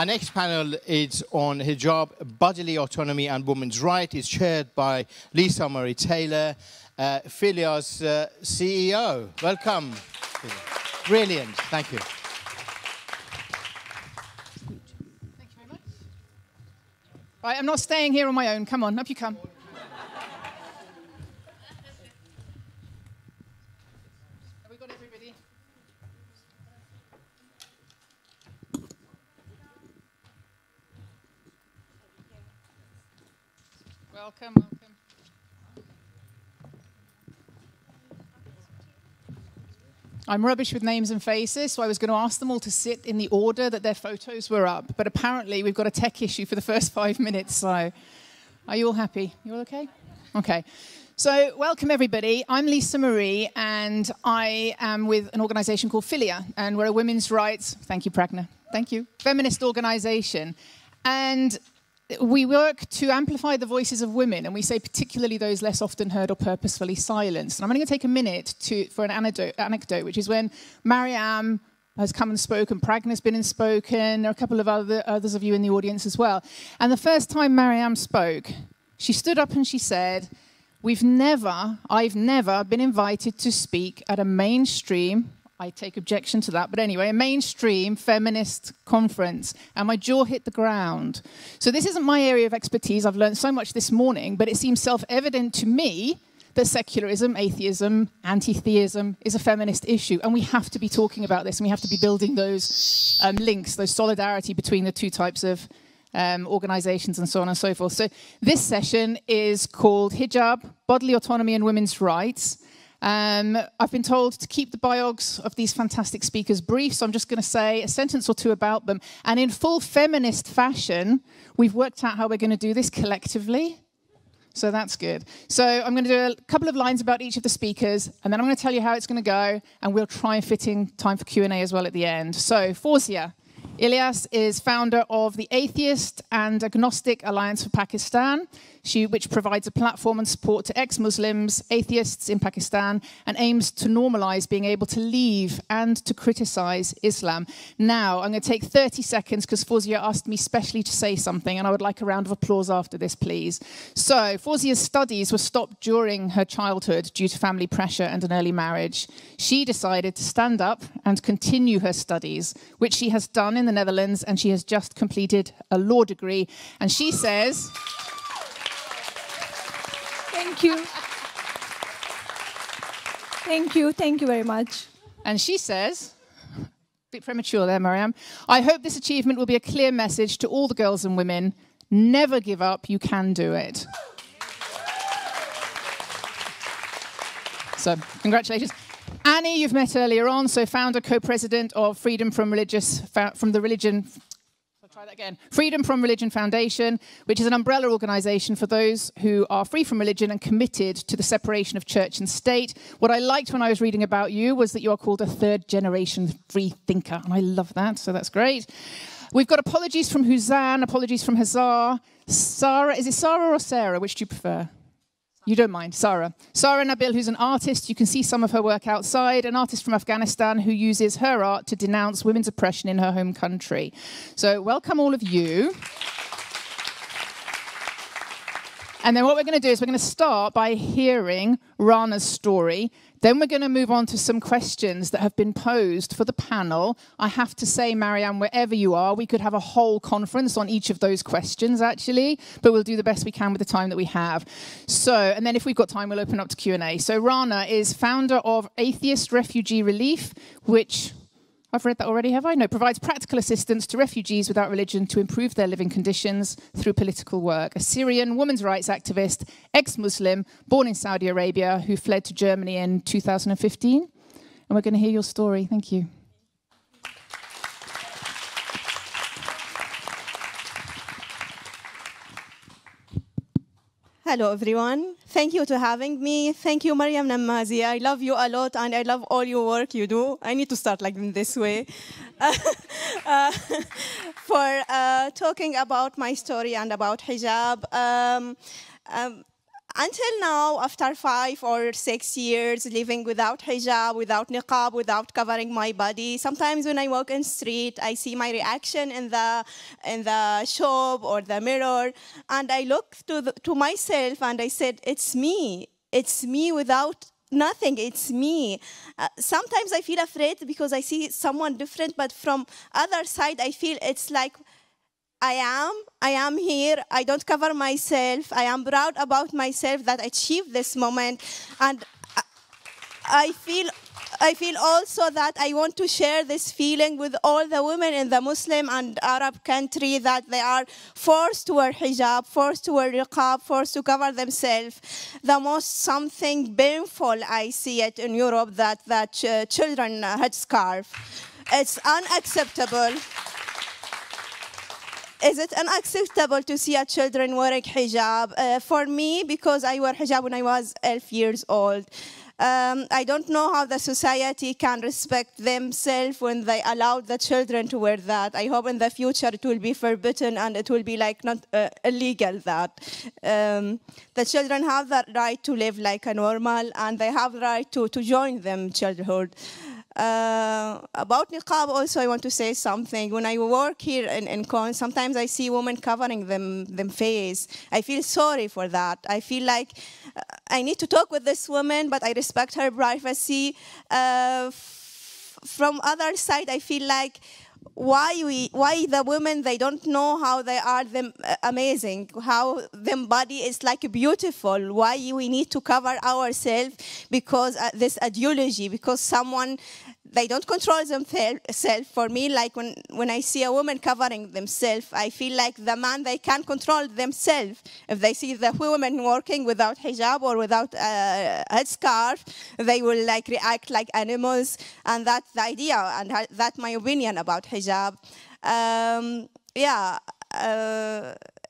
Our next panel is on hijab, bodily autonomy and women's rights. It's chaired by Lisa Murray Taylor, Filia's CEO. Welcome. Brilliant. Thank you. Thank you very much. Right, I'm not staying here on my own. Come on, up you come. Welcome, welcome. I'm rubbish with names and faces, so I was going to ask them all to sit in the order that their photos were up. But apparently we've got a tech issue for the first 5 minutes, so are you all happy? You all okay? Okay. So welcome, everybody. I'm Lisa Marie, and I am with an organization called Filia, and we're a women's rights, thank you, Pragna, thank you, feminist organization. And we work to amplify the voices of women, and we say particularly those less often heard or purposefully silenced. And I'm only going to take a minute for an anecdote, which is when Maryam has come and spoken, Pragna's been and spoken, there are a couple of others of you in the audience as well. And the first time Maryam spoke, she stood up and she said, I've never been invited to speak at a mainstream, I take objection to that, but anyway, a mainstream feminist conference, and my jaw hit the ground. So this isn't my area of expertise. I've learned so much this morning, but it seems self-evident to me that secularism, atheism, anti-theism is a feminist issue, and we have to be talking about this, and we have to be building those links, those solidarity between the two types of organizations and so on and so forth. So this session is called Hijab, Bodily Autonomy and Women's Rights. I've been told to keep the biogs of these fantastic speakers brief, so I'm just going to say a sentence or two about them. And in full feminist fashion, we've worked out how we're going to do this collectively, so that's good. So I'm going to do a couple of lines about each of the speakers, and then I'm going to tell you how it's going to go, and we'll try and fit in time for Q&A as well at the end. So, Fauzia Ilyas is founder of the Atheist and Agnostic Alliance for Pakistan, which provides a platform and support to ex-Muslims, atheists in Pakistan, and aims to normalize being able to leave and to criticize Islam. Now, I'm going to take 30 seconds because Fauzia asked me specially to say something, and I would like a round of applause after this, please. So, Fauzia's studies were stopped during her childhood due to family pressure and an early marriage. She decided to stand up and continue her studies, which she has done in the Netherlands, and she has just completed a law degree. And she says... Thank you. Thank you. Thank you very much. And she says, a bit premature there, Maryam, I hope this achievement will be a clear message to all the girls and women. Never give up. You can do it. So, congratulations. Annie, you've met earlier on, so founder, co-president of Freedom from Freedom from Religion Foundation, which is an umbrella organization for those who are free from religion and committed to the separation of church and state. What I liked when I was reading about you was that you are called a third-generation free thinker, and I love that, so that's great. We've got apologies from Huzan, apologies from Hazar. Sara, is it Sara or Sarah? Which do you prefer? You don't mind, Sara. Sara Nabil, who's an artist, you can see some of her work outside, an artist from Afghanistan who uses her art to denounce women's oppression in her home country. So welcome all of you. And then what we're going to do is we're going to start by hearing Rana's story. Then we're going to move on to some questions that have been posed for the panel. I have to say, Maryam, wherever you are, we could have a whole conference on each of those questions, actually, but we'll do the best we can with the time that we have. So, and then if we've got time, we'll open up to Q&A. So Rana is founder of Atheist Refugee Relief, which... I've read that already, have I? No, provides practical assistance to refugees without religion to improve their living conditions through political work. A Syrian women's rights activist, ex-Muslim, born in Saudi Arabia, who fled to Germany in 2015. And we're going to hear your story. Thank you. Hello, everyone. Thank you for having me. Thank you, Maryam Namazie. I love you a lot, and I love all your work you do. I need to start like this way. For talking about my story and about hijab. Until now, after 5 or 6 years living without hijab, without niqab, without covering my body, sometimes when I walk in the street, I see my reaction in the shop or the mirror, and I look to myself and I said, it's me without nothing, it's me. Sometimes I feel afraid because I see someone different, but from other side, I feel it's like, I am here, I don't cover myself, I am proud about myself that I achieved this moment. And I feel also that I want to share this feeling with all the women in the Muslim and Arab country that they are forced to wear hijab, forced to wear niqab, forced to cover themselves. The most something painful I see it in Europe that children headscarf. It's unacceptable. Is it unacceptable to see children wearing hijab? For me, because I wore hijab when I was 11 years old. I don't know how the society can respect themselves when they allow the children to wear that. I hope in the future it will be forbidden and it will be like not illegal that. The children have the right to live like a normal and they have the right to join them childhood. About niqab also I want to say something. When I work here in Cologne, sometimes I see women covering them face. I feel sorry for that. I feel like I need to talk with this woman, but I respect her privacy. From other side, I feel like why the women, they don't know how they are them amazing, how them body is like beautiful, why we need to cover ourselves because this ideology, because someone, they don't control themselves. For me, like when I see a woman covering themselves, I feel like the man, they can control themselves. If they see the women working without hijab or without a headscarf, they will like react like animals, and that's the idea, and that's my opinion about hijab.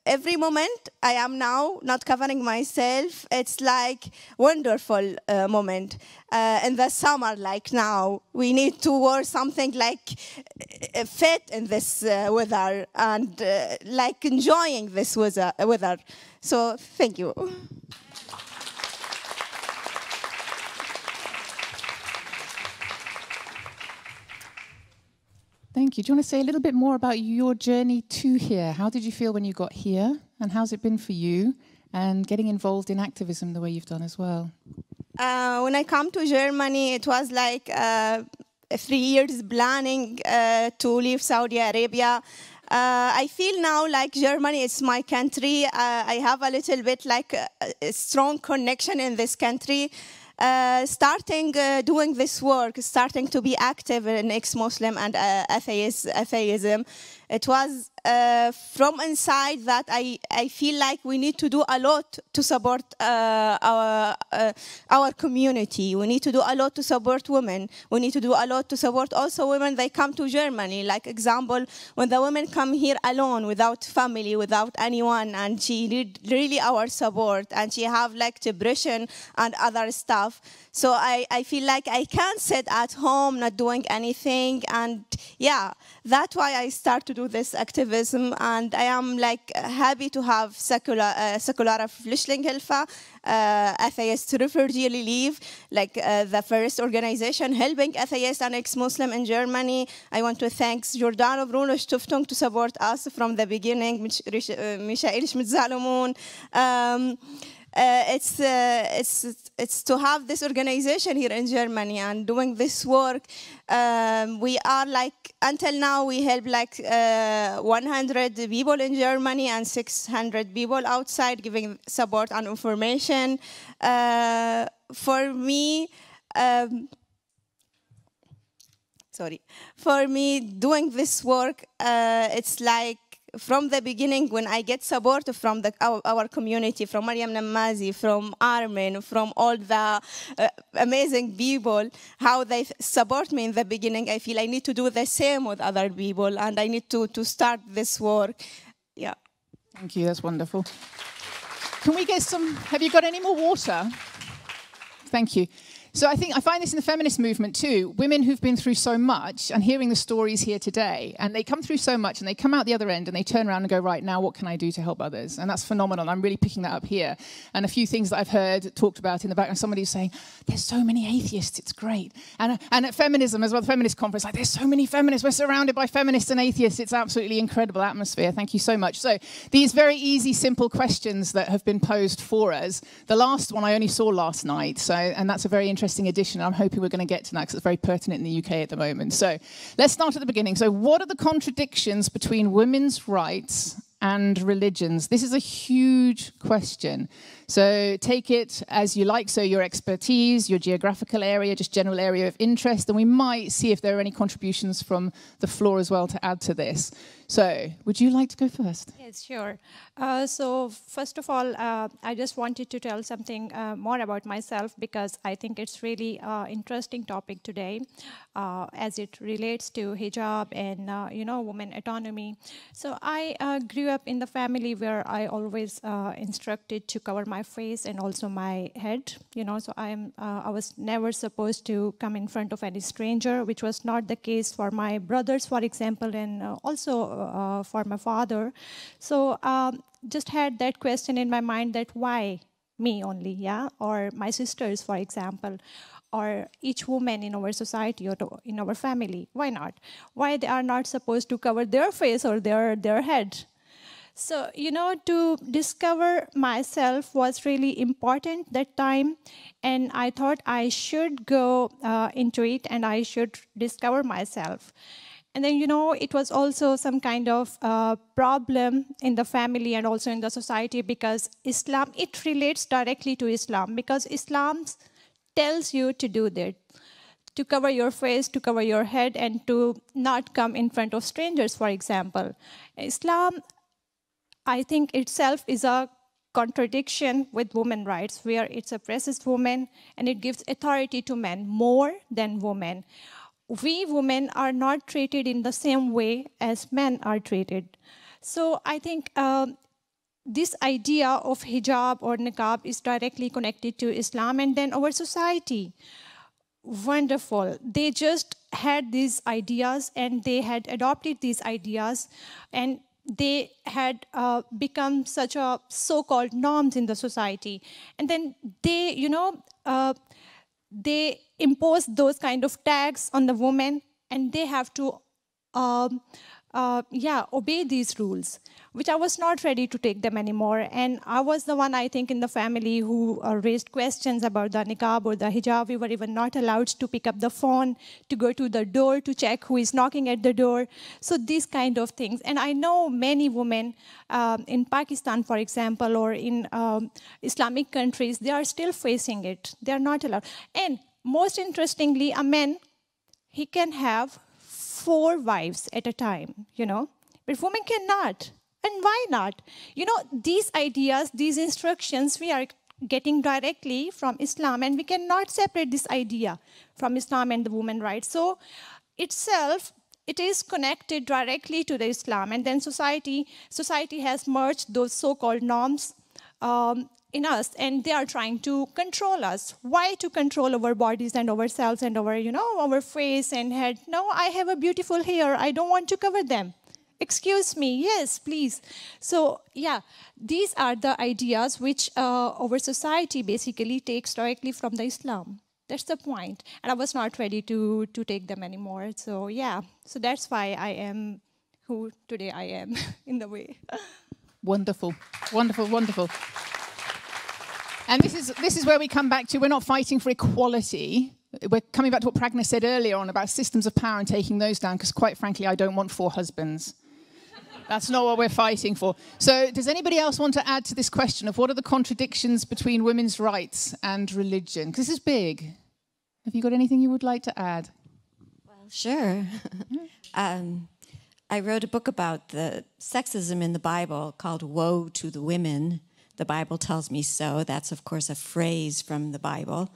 Every moment I am now not covering myself, it's like wonderful moment. In the summer, like now, we need to wear something like fit in this weather and like enjoying this weather. So thank you. Thank you. Do you want to say a little bit more about your journey to here? How did you feel when you got here? And how's it been for you? And getting involved in activism the way you've done as well. When I come to Germany, it was like 3 years planning to leave Saudi Arabia. I feel now like Germany is my country. I have a little bit like a strong connection in this country. Starting doing this work, starting to be active in ex-Muslim and atheism, it was from inside that I feel like we need to do a lot to support our community. We need to do a lot to support women. We need to do a lot to support also women they come to Germany. Like example, when the women come here alone, without family, without anyone, and she need really our support, and she have like depression and other stuff. So I feel like I can't sit at home not doing anything, and yeah, that's why I start to do this activism, and I am like happy to have Säkulare Flüchtlingshilfe, Atheist Refugee Relief, like the first organization helping atheists and ex-Muslim in Germany. I want to thank Giordano Bruno Stiftung to support us from the beginning, Michael Schmidt Salomon. It's to have this organization here in Germany and doing this work. We are like, until now we help like 100 people in Germany and 600 people outside, giving support and information. For me doing this work, it's like, from the beginning, when I get support from our community, from Maryam Namazie, from Armin, from all the amazing people, how they support me in the beginning, I feel I need to do the same with other people, and I need to start this work. Yeah. Thank you, that's wonderful. Can we get some, have you got any more water? Thank you. So I find this in the feminist movement too. Women who've been through so much and hearing the stories here today, and they come through so much and they come out the other end and they turn around and go, right, now what can I do to help others? And that's phenomenal. I'm really picking that up here. And a few things that I've heard talked about in the background, somebody's saying, there's so many atheists, it's great. And at feminism as well, the feminist conference, like there's so many feminists, we're surrounded by feminists and atheists. It's absolutely incredible atmosphere. Thank you so much. So these very easy, simple questions that have been posed for us. The last one I only saw last night, so, and that's a very interesting addition. I'm hoping we're going to get to that because it's very pertinent in the UK at the moment. So let's start at the beginning. So what are the contradictions between women's rights and religions? This is a huge question. So take it as you like, so your expertise, your geographical area, just general area of interest, and we might see if there are any contributions from the floor as well to add to this. So would you like to go first? Yes, sure. So first of all, I just wanted to tell something more about myself because I think it's really interesting topic today as it relates to hijab and, you know, women autonomy. So I grew up in the family where I always instructed to cover my face and also my head, you know, so I was never supposed to come in front of any stranger, which was not the case for my brothers, for example, and also for my father. So just had that question in my mind that why me only, yeah, or my sisters, for example, or each woman in our society or in our family, why not? Why they are not supposed to cover their face or their head? So, you know, to discover myself was really important that time, and I thought I should go into it and I should discover myself. And then, you know, it was also some kind of problem in the family and also in the society because Islam, it relates directly to Islam because Islam tells you to do that, to cover your face, to cover your head, and to not come in front of strangers, for example. Islam, I think itself is a contradiction with women's rights, where it suppresses women and it gives authority to men more than women. We women are not treated in the same way as men are treated. So I think this idea of hijab or niqab is directly connected to Islam, and then our society. Wonderful. They just had these ideas and they had adopted these ideas, and they had become such a so-called norms in the society. And then they, you know, they impose those kind of tags on the women, and they have to, obey these rules, which I was not ready to take them anymore. And I was the one, I think, in the family who raised questions about the niqab or the hijab. We were even not allowed to pick up the phone, to go to the door, to check who is knocking at the door. So these kind of things. And I know many women in Pakistan, for example, or in Islamic countries, they are still facing it. They are not allowed. And most interestingly, a man, he can have 4 wives at a time, you know, but women cannot. And why not? You know, these ideas, these instructions, we are getting directly from Islam, and we cannot separate this idea from Islam and the women's rights. So itself, it is connected directly to the Islam, and then society has merged those so-called norms in us, and they are trying to control us. Why to control our bodies and ourselves and our, you know, our face and head? No, I have a beautiful hair. I don't want to cover them. Excuse me, yes, please. So, yeah, these are the ideas which our society basically takes directly from the Islam. That's the point. And I was not ready to take them anymore. So, yeah, so that's why I am who today I am, in the way. Wonderful, wonderful, wonderful. And this is where we come back to, we're not fighting for equality. We're coming back to what Pragna said earlier on about systems of power and taking those down, because quite frankly, I don't want 4 husbands. That's not what we're fighting for. So does anybody else want to add to this question of what are the contradictions between women's rights and religion? Because this is big. Have you got anything you would like to add? Well, sure. I wrote a book about the sexism in the Bible called Woe to the Women. The Bible tells me so. That's, of course, a phrase from the Bible.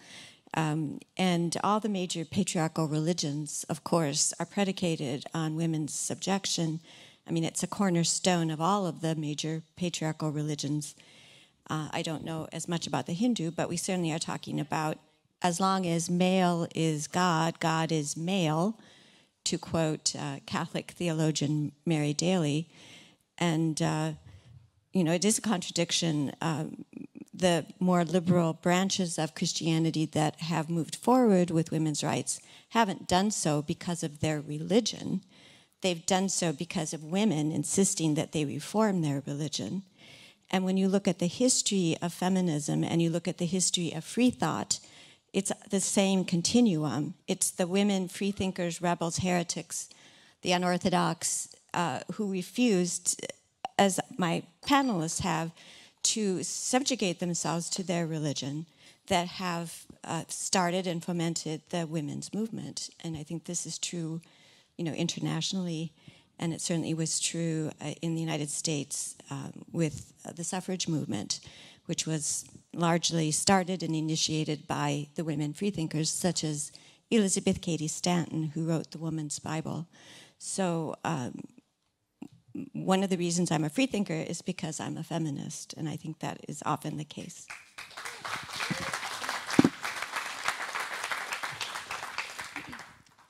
And all the major patriarchal religions, of course, are predicated on women's subjection. I mean, it's a cornerstone of all of the major patriarchal religions. I don't know as much about the Hindu, but we certainly are talking about as long as male is God, God is male, to quote Catholic theologian Mary Daly. And, you know, it is a contradiction. The more liberal branches of Christianity that have moved forward with women's rights haven't done so because of their religion. They've done so because of women insisting that they reform their religion. And when you look at the history of feminism and you look at the history of free thought, it's the same continuum. It's the women, free thinkers, rebels, heretics, the unorthodox, who refused, as my panelists have, to subjugate themselves to their religion, that have started and fomented the women's movement. And I think this is true, you know, internationally, and it certainly was true in the United States with the suffrage movement, which was largely started and initiated by the women freethinkers, such as Elizabeth Cady Stanton, who wrote the Woman's Bible. So one of the reasons I'm a freethinker is because I'm a feminist, and I think that is often the case.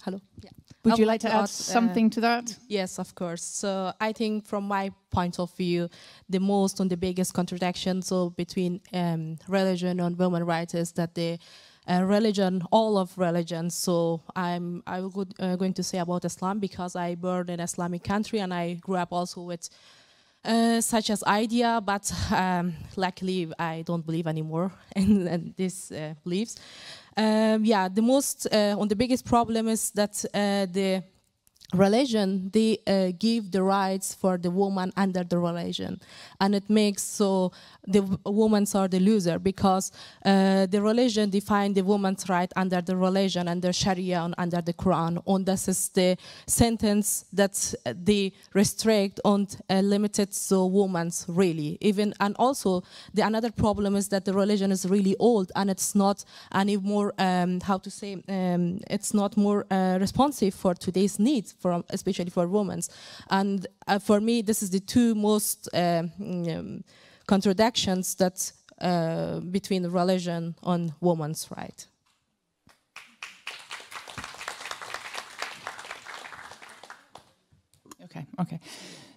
Hello. Yeah. Would you like to add something to that? Yes, of course. So I think from my point of view, the most and the biggest contradiction so between religion and women's rights is that the religion, all of religions, so I'm going to say about Islam because I born in an Islamic country and I grew up also with such as idea, but luckily I don't believe anymore in these beliefs. Yeah, the most, on the biggest problem is that the religion, they give the rights for the woman under the religion, and it makes so the women are the loser because the religion defines the woman's right under the religion, under Sharia and under the Quran, and this is the sentence that they restrict and limited so women's really even. And also the another problem is that the religion is really old and it's not any more it's not more responsive for today's needs. Especially for women, and for me, this is the two most contradictions that between religion and women's right. Okay. Okay.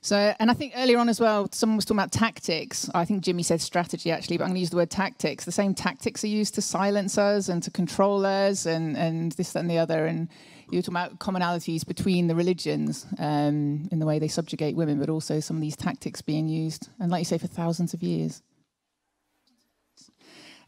So, and I think earlier on as well, someone was talking about tactics. I think Jimmy said strategy, actually, but I'm going to use the word tactics. The same tactics are used to silence us and to control us and this, that, and the other. And you were talking about commonalities between the religions in the way they subjugate women, but also some of these tactics being used, and like you say, for thousands of years.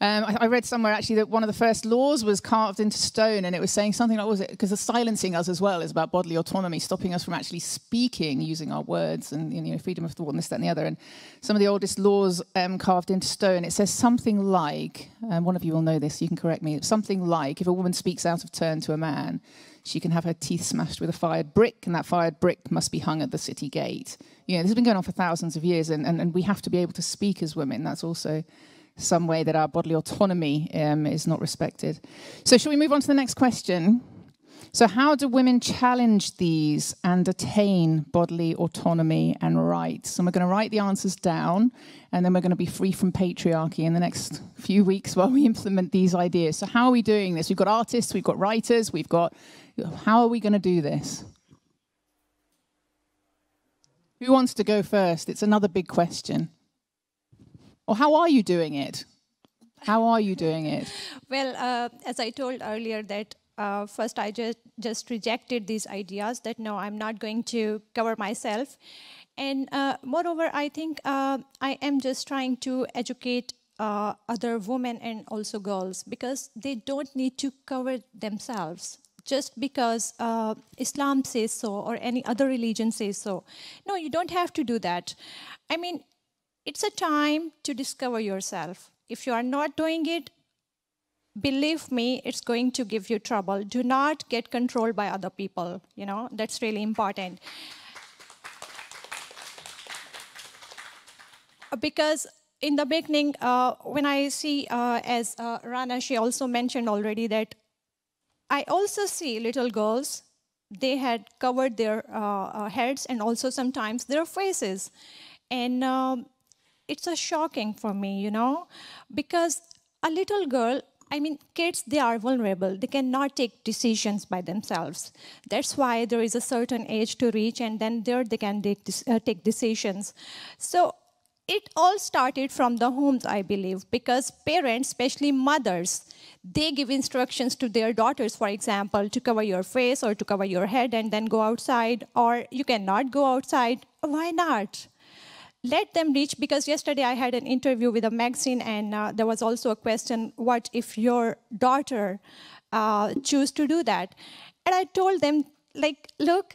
I read somewhere, actually, that one of the first laws was carved into stone, and it was saying something like, what was it? Because silencing us as well is about bodily autonomy, stopping us from actually speaking using our words and, you know, freedom of thought and this, that and the other. And some of the oldest laws carved into stone, it says something like, one of you will know this, you can correct me, something like, if a woman speaks out of turn to a man, she can have her teeth smashed with a fired brick, and that fired brick must be hung at the city gate. You know, this has been going on for thousands of years, and we have to be able to speak as women. That's also some way that our bodily autonomy is not respected. So shall we move on to the next question? So how do women challenge these and attain bodily autonomy and rights? And we're going to write the answers down, and then we're going to be free from patriarchy in the next few weeks while we implement these ideas. So how are we doing this? We've got artists, we've got writers, we've got... How are we going to do this? Who wants to go first? It's another big question. Or how are you doing it? How are you doing it? Well, as I told earlier, that first I just rejected these ideas that no, I'm not going to cover myself. And moreover, I think I am just trying to educate other women and also girls, because they don't need to cover themselves just because Islam says so or any other religion says so. No, you don't have to do that. I mean, it's a time to discover yourself. If you are not doing it, believe me, it's going to give you trouble. Do not get controlled by other people. You know, that's really important. Because in the beginning, when I see, as Rana, she also mentioned already, that I also see little girls, they had covered their heads and also sometimes their faces. And it's a shocking for me, you know, because a little girl I mean, kids, they are vulnerable. They cannot take decisions by themselves. That's why there is a certain age to reach, and then there they can take decisions. So it all started from the homes, I believe, because parents, especially mothers, they give instructions to their daughters, for example, to cover your face or to cover your head and then go outside, or you cannot go outside. Why not? Let them reach, because yesterday I had an interview with a magazine, and there was also a question, what if your daughter choose to do that? And I told them, like, look,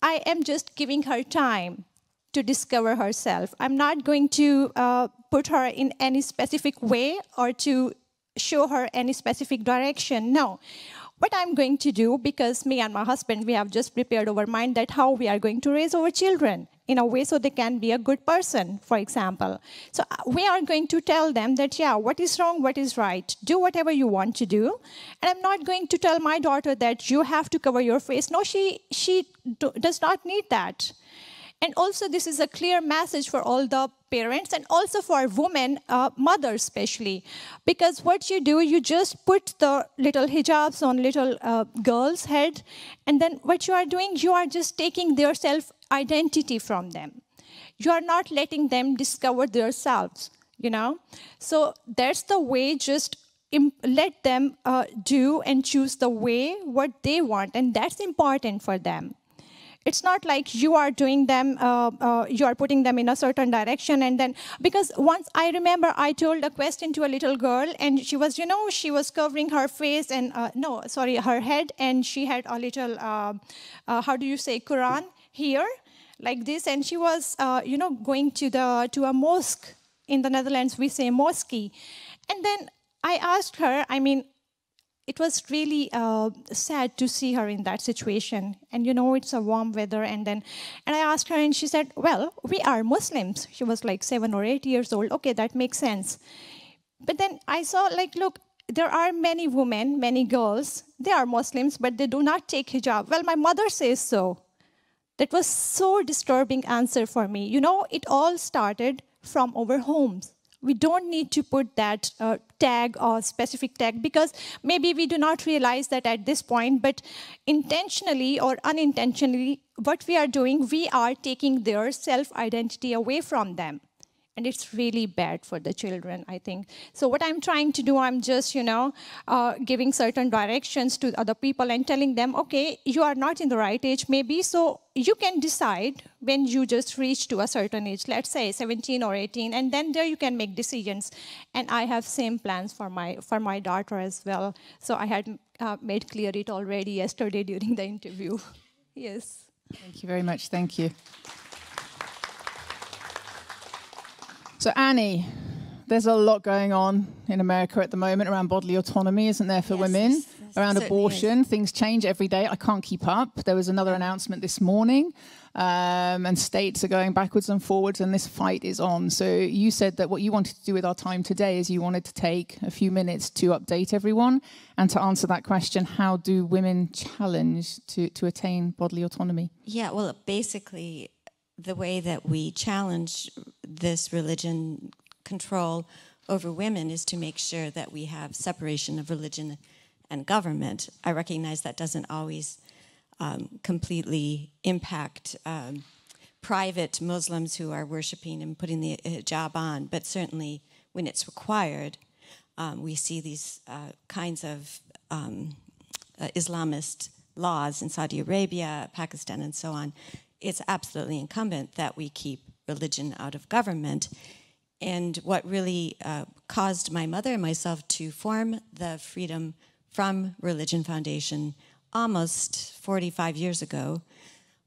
I am just giving her time to discover herself. I'm not going to put her in any specific way or to show her any specific direction. No. What I'm going to do, because me and my husband, we have just prepared our mind that how we are going to raise our children in a way so they can be a good person, for example. So we are going to tell them that, yeah, what is wrong, what is right. Do whatever you want to do. And I'm not going to tell my daughter that you have to cover your face. No, she does not need that. And also, this is a clear message for all the parents and also for women, mothers especially. Because what you do, you just put the little hijabs on little girls' head. And then what you are doing, you are just taking their self-identity from them. You are not letting them discover themselves, you know. So that's the way, just let them do and choose the way what they want. And that's important for them. It's not like you are doing them, you are putting them in a certain direction, and then, because once I remember I told a question to a little girl, and she was, you know, she was covering her face and, no, sorry, her head, and she had a little, how do you say, Quran here, like this, and she was, you know, going to a mosque. In the Netherlands, we say mosque. And then I asked her, I mean, it was really sad to see her in that situation. And you know, it's a warm weather. And I asked her, and she said, well, we are Muslims. She was like 7 or 8 years old. Okay, that makes sense. But then I saw, like, look, there are many women, many girls. They are Muslims, but they do not take hijab. Well, my mother says so. That was so disturbing answer for me. You know, it all started from our homes. We don't need to put that tag or specific tag, because maybe we do not realize that at this point, but intentionally or unintentionally, what we are doing, we are taking their self-identity away from them. And it's really bad for the children, I think. So what I'm trying to do, I'm just, you know, giving certain directions to other people and telling them, okay, you are not in the right age maybe, so you can decide when you just reach to a certain age, let's say 17 or 18, and then there you can make decisions. And I have same plans for my daughter as well. So I had made clear it already yesterday during the interview. Yes. Thank you very much. Thank you. So Annie, there's a lot going on in America at the moment around bodily autonomy, isn't there, for women? Yes, around abortion, things change every day. I can't keep up. There was another announcement this morning, and states are going backwards and forwards, and this fight is on. So you said that what you wanted to do with our time today is you wanted to take a few minutes to update everyone and to answer that question, how do women challenge to attain bodily autonomy? Yeah, well, basically, the way that we challenge this religion control over women is to make sure that we have separation of religion and government. I recognize that doesn't always completely impact private Muslims who are worshiping and putting the hijab on, but certainly when it's required, we see these kinds of Islamist laws in Saudi Arabia, Pakistan, and so on. It's absolutely incumbent that we keep religion out of government. And what really caused my mother and myself to form the Freedom from Religion Foundation almost 45 years ago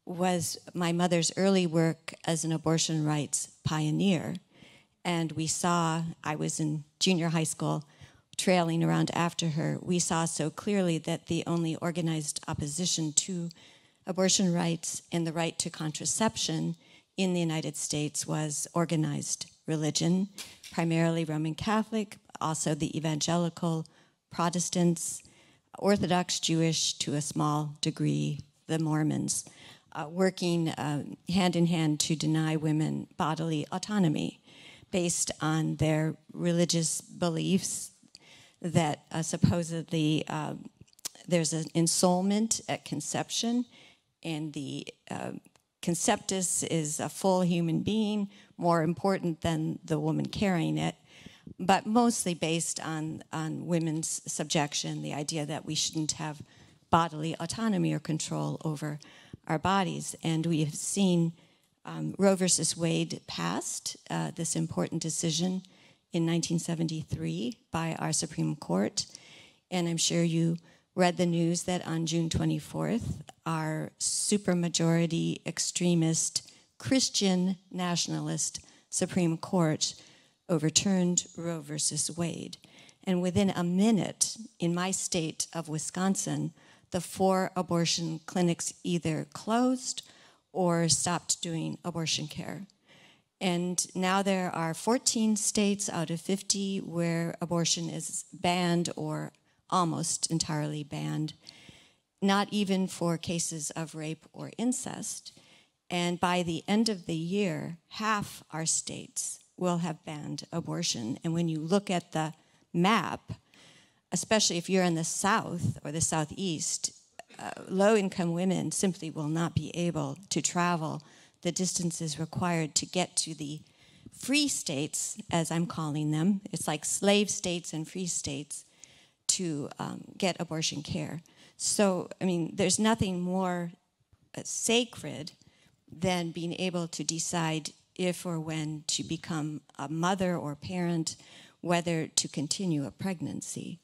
was my mother's early work as an abortion rights pioneer. And we saw, I was in junior high school, trailing around after her, we saw so clearly that the only organized opposition to abortion rights and the right to contraception in the United States was organized religion, primarily Roman Catholic, also the evangelical, Protestants, Orthodox Jewish, to a small degree, the Mormons, working hand in hand to deny women bodily autonomy based on their religious beliefs that supposedly there's an ensoulment at conception, and the conceptus is a full human being, more important than the woman carrying it, but mostly based on women's subjection, the idea that we shouldn't have bodily autonomy or control over our bodies. And we have seen Roe versus Wade passed, this important decision in 1973 by our Supreme Court. And I'm sure you read the news that on June 24th, our supermajority extremist Christian nationalist Supreme Court overturned Roe versus Wade. And within a minute, in my state of Wisconsin, the 4 abortion clinics either closed or stopped doing abortion care. And now there are 14 states out of 50 where abortion is banned or almost entirely banned, not even for cases of rape or incest. And by the end of the year, half our states will have banned abortion. And when you look at the map, especially if you're in the South or the Southeast, low-income women simply will not be able to travel the distances required to get to the free states, as I'm calling them. It's like slave states and free states to get abortion care. So, I mean, there's nothing more sacred than being able to decide if or when to become a mother or parent, whether to continue a pregnancy,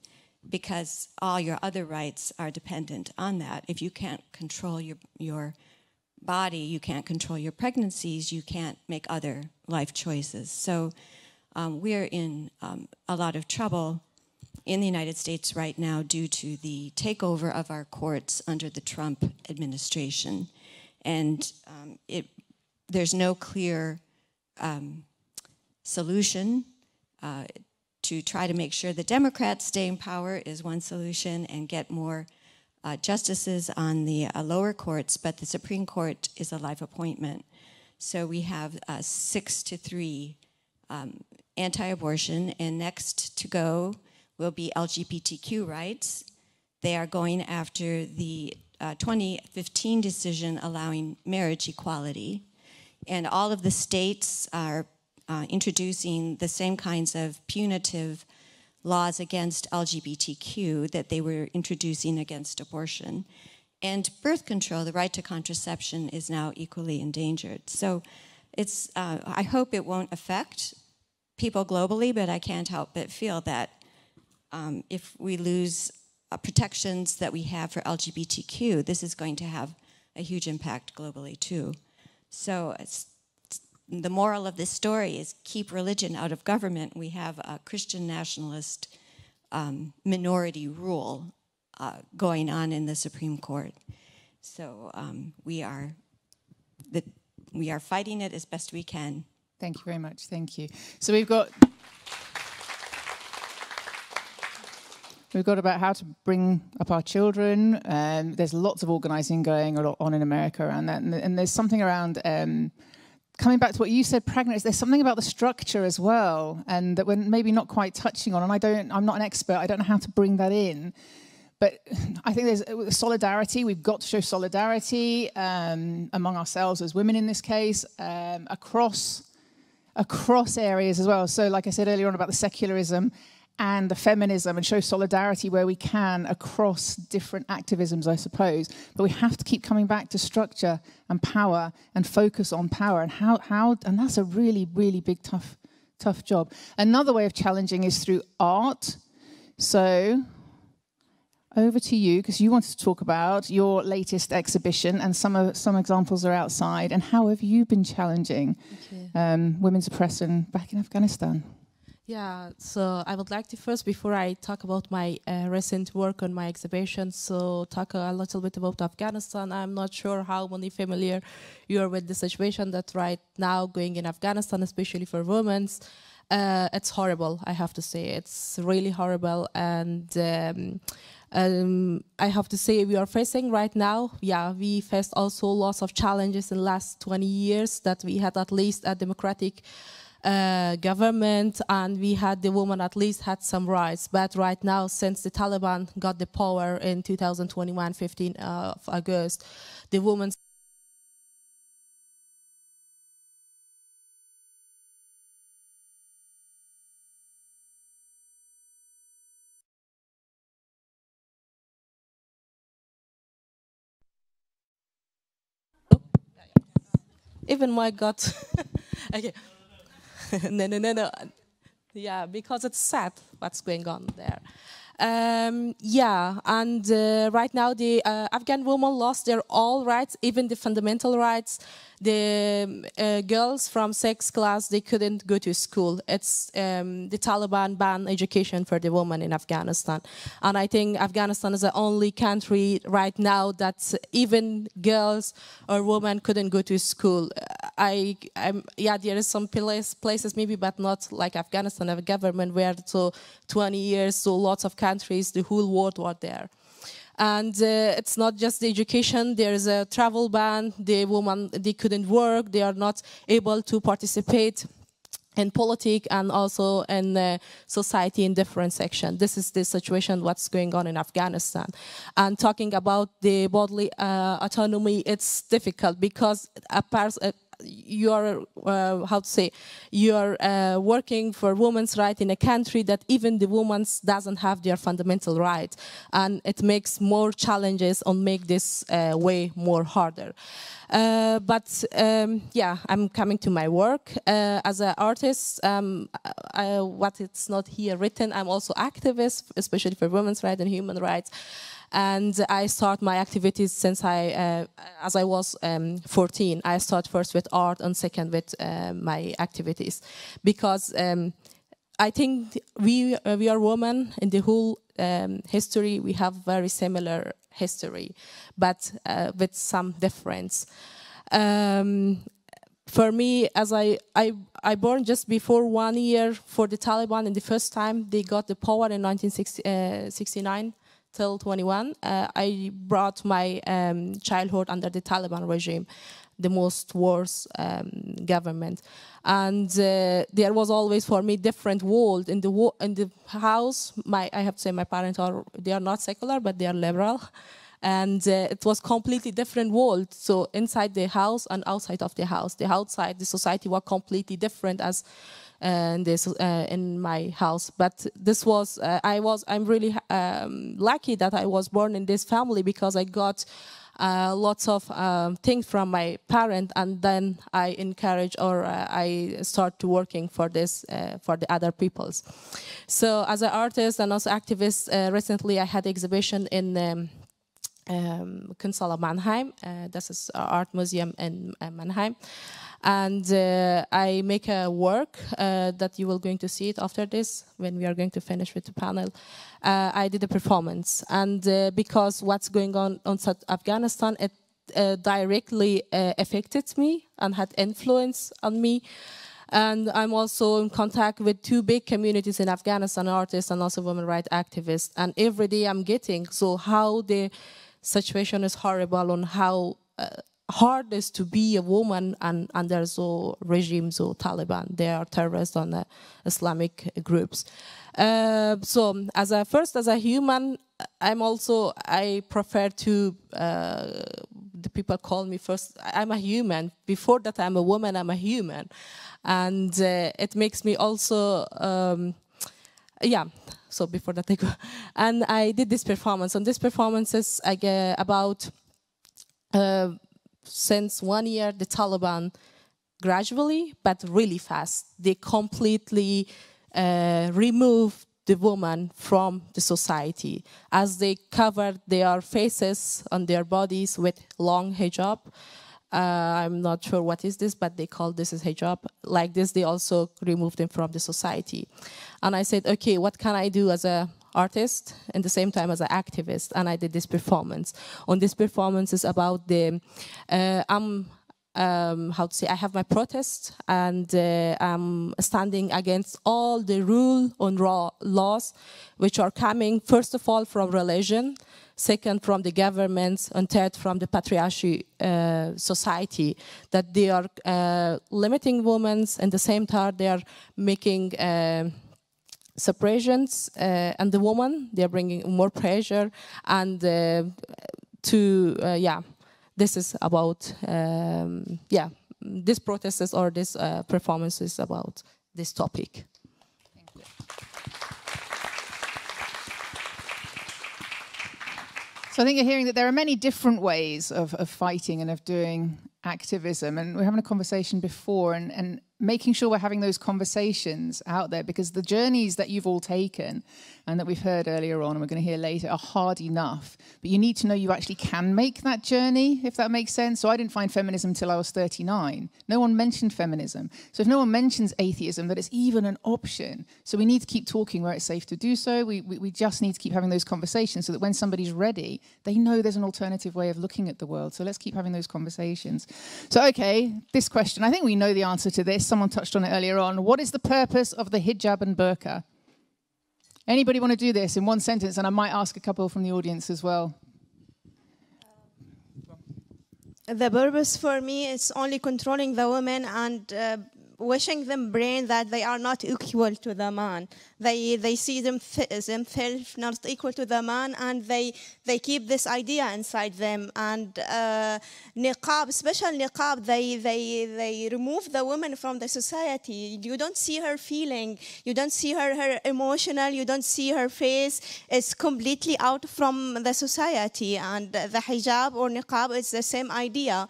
because all your other rights are dependent on that. If you can't control your body, you can't control your pregnancies, you can't make other life choices. So we're in a lot of trouble in the United States right now due to the takeover of our courts under the Trump administration. And there's no clear solution. To try to make sure the Democrats stay in power is one solution, and get more justices on the lower courts, but the Supreme Court is a life appointment. So we have 6-3 anti-abortion, and next to go will be LGBTQ rights. They are going after the 2015 decision allowing marriage equality, and all of the states are introducing the same kinds of punitive laws against LGBTQ that they were introducing against abortion. And birth control, the right to contraception, is now equally endangered. So it's, I hope it won't affect people globally, but I can't help but feel that if we lose protections that we have for LGBTQ, this is going to have a huge impact globally too. So it's, the moral of this story is keep religion out of government. We have a Christian nationalist minority rule going on in the Supreme Court. So we are fighting it as best we can. Thank you very much. Thank you. So We've got about how to bring up our children. There's lots of organising going on in America around that, and there's something around. Coming back to what you said, Pragna, there's something about the structure as well, and that we're maybe not quite touching on. And I'm not an expert. I don't know how to bring that in, but I think there's solidarity. We've got to show solidarity among ourselves as women in this case, across areas as well. So, like I said earlier on about the secularism and the feminism, and show solidarity where we can across different activisms, I suppose. But we have to keep coming back to structure and power, and focus on power, and how and that's a really, really big, tough job. Another way of challenging is through art. So over to you, because you wanted to talk about your latest exhibition, and some examples are outside, and how have you been challenging women's oppression back in Afghanistan? Yeah, so I would like to first, before I talk about my recent work on my exhibition, so talk a little bit about Afghanistan. I'm not sure how many familiar you are with the situation that right now going in Afghanistan, especially for women. It's horrible, I have to say. It's really horrible, and I have to say we are facing right now, yeah, we faced also lots of challenges in the last 20 years that we had at least a democratic government, and we had the women at least had some rights. But right now, since the Taliban got the power in 2021, 15th of August, the women's even my God, okay, no, yeah, because it's sad what's going on there. Yeah, and right now the Afghan women lost their all rights, even the fundamental rights. The girls from sixth class, they couldn't go to school. It's the Taliban banned education for the women in Afghanistan. And I think Afghanistan is the only country right now that even girls or women couldn't go to school. Yeah, there is some places maybe, but not like Afghanistan, have a government where so 20 years, so lots of countries, the whole world were there. And it's not just the education, there is a travel ban, the women, they couldn't work, they are not able to participate in politics and also in society in different sections. This is the situation, what's going on in Afghanistan. And talking about the bodily autonomy, it's difficult because you're, you're working for women's rights in a country that even the women doesn't have their fundamental right. And it makes more challenges and make this way more harder. Yeah, I'm coming to my work. As an artist, what it's not here written, I'm also activist, especially for women's rights and human rights. And I start my activities since as I was 14. I start first with art and second with my activities, because I think we are women in the whole history. We have very similar history, but with some difference. For me, as I born just before 1 year for the Taliban, and the first time they got the power in 1969. Till 21, I brought my childhood under the Taliban regime, the most worst government. And there was always for me different world. In the house, I have to say my parents are not secular, but they are liberal. And it was completely different world. So inside the house and outside of the house. The outside, the society was completely different as in my house. But this was, I'm really lucky that I was born in this family, because I got lots of things from my parent, and then I encourage or I start to working for this for the other peoples. So as an artist and also activist, recently I had exhibition in Kunsthalle Mannheim. This is an art museum in Mannheim. And I make a work that you will going to see it after this, when we are going to finish with the panel. I did a performance, and because what's going on South Afghanistan, it directly affected me and had influence on me. And I'm also in contact with two big communities in Afghanistan, artists and also women rights activists. And every day I'm getting, so how the situation is horrible on how hard is to be a woman and under the regime, so Taliban. They are terrorists on the Islamic groups. So as a human, I prefer to, the people call me first, I'm a human. Before that I'm a woman, I'm a human. And it makes me also, yeah. So before that I go. And I did this performance. And this performance is about, since 1 year, the Taliban gradually, but really fast, they completely removed the woman from the society, as they covered their faces on their bodies with long hijab. I'm not sure what is this, but they call this as hijab. Like this, they also removed them from the society. And I said, okay, what can I do as a artist and the same time as an activist? And I did this performance. On this performance is about the I have my protest, and I'm standing against all the rule on laws which are coming first of all from religion, second from the governments, and third from the patriarchy society, that they are limiting women, and the same time they are making suppressions and the woman, they are bringing more pressure, and this is about these protests or this performance is about this topic. Thank you. So I think you're hearing that there are many different ways of fighting and of doing activism, and we're having a conversation before, and making sure we're having those conversations out there, because the journeys that you've all taken and that we've heard earlier on and we're going to hear later are hard enough, but you need to know you actually can make that journey, if that makes sense. So I didn't find feminism till I was 39. No one mentioned feminism. So if no one mentions atheism, that it's even an option. So we need to keep talking where it's safe to do so. We just need to keep having those conversations so that when somebody's ready, they know there's an alternative way of looking at the world. So let's keep having those conversations. So, okay, this question, I think we know the answer to this. Someone touched on it earlier on. What is the purpose of the hijab and burqa? Anybody want to do this in one sentence? And I might ask a couple from the audience as well. The purpose for me is only controlling the women and wishing them brain that they are not equal to the man. They see themselves not equal to the man, and they keep this idea inside them. And niqab, special niqab, they remove the woman from the society. You don't see her feeling, you don't see her emotional, you don't see her face. It's completely out from the society. And the hijab or niqab is the same idea.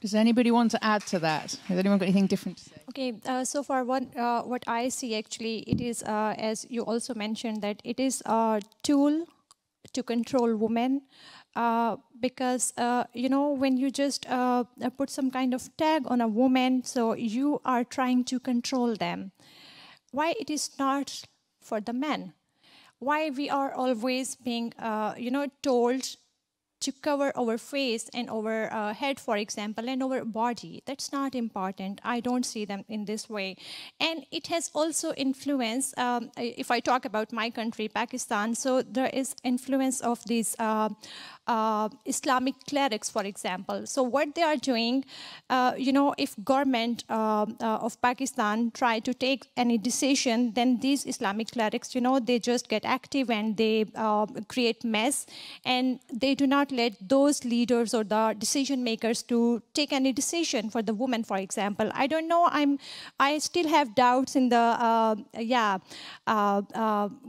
Does anybody want to add to that? Has anyone got anything different to say? Okay, so for what I see actually, it is, as you also mentioned, that it is a tool to control women, because, you know, when you just put some kind of tag on a woman, so you are trying to control them. Why it is not for the men? Why we are always being, you know, told to cover our face and our head, for example, and our body. That's not important. I don't see them in this way. And it has also influence, if I talk about my country, Pakistan, so there is influence of these Islamic clerics, for example. So what they are doing, you know, if government of Pakistan try to take any decision, then these Islamic clerics, you know, they just get active and they create mess, and they do not let those leaders or the decision makers to take any decision for the woman, for example. I don't know, I still have doubts in the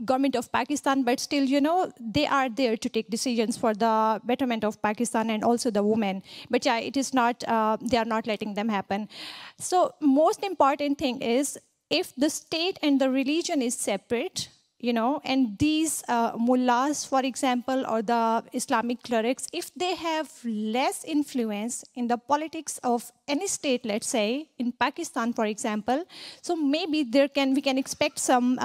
government of Pakistan, but still, you know, they are there to take decisions for the betterment of Pakistan and also the women. But yeah, it is not, they are not letting them happen. So most important thing is, if the state and the religion is separate, you know, and these mullahs, for example, or the Islamic clerics, if they have less influence in the politics of any state, let's say, in Pakistan, for example, so maybe there can, we can expect some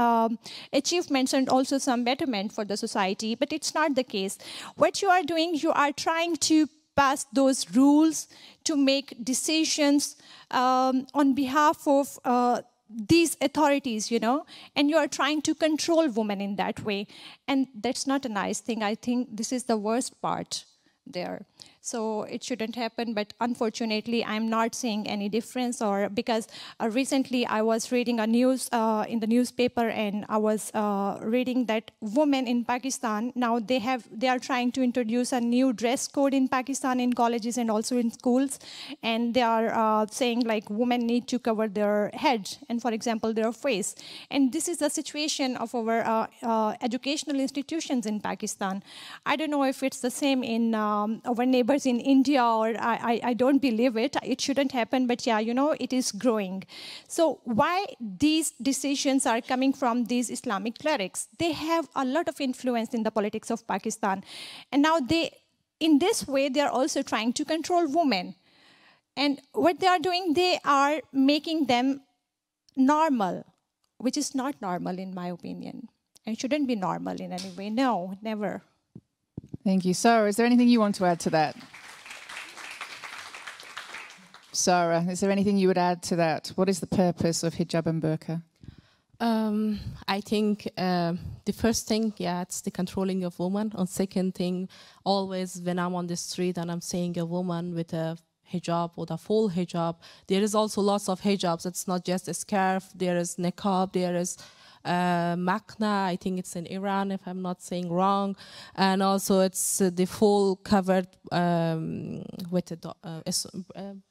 achievements and also some betterment for the society, but it's not the case. What you are doing, you are trying to pass those rules to make decisions on behalf of these authorities, you know, and you are trying to control women in that way. And that's not a nice thing. I think this is the worst part there. So it shouldn't happen, but unfortunately, I'm not seeing any difference, or because recently I was reading a news in the newspaper, and I was reading that women in Pakistan, now they are trying to introduce a new dress code in Pakistan in colleges and also in schools. And they are saying like women need to cover their head and, for example, their face. And this is the situation of our educational institutions in Pakistan. I don't know if it's the same in our neighborhood in India, or I don't believe it. It shouldn't happen, but yeah, you know, it is growing. So why these decisions are coming from these Islamic clerics? They have a lot of influence in the politics of Pakistan. And now they, in this way, they are also trying to control women. And what they are doing, they are making them normal, which is not normal in my opinion. And shouldn't be normal in any way. No, never. Thank you. Sara, is there anything you want to add to that? Sara, is there anything you would add to that? What is the purpose of hijab and burqa? I think the first thing, yeah, it's the controlling of women. And second thing, always when I'm on the street and I'm seeing a woman with a hijab or the full hijab, there is also lots of hijabs. It's not just a scarf. There is niqab. There is makna. I think it's in Iran, if I'm not saying wrong. And also it's the full covered with a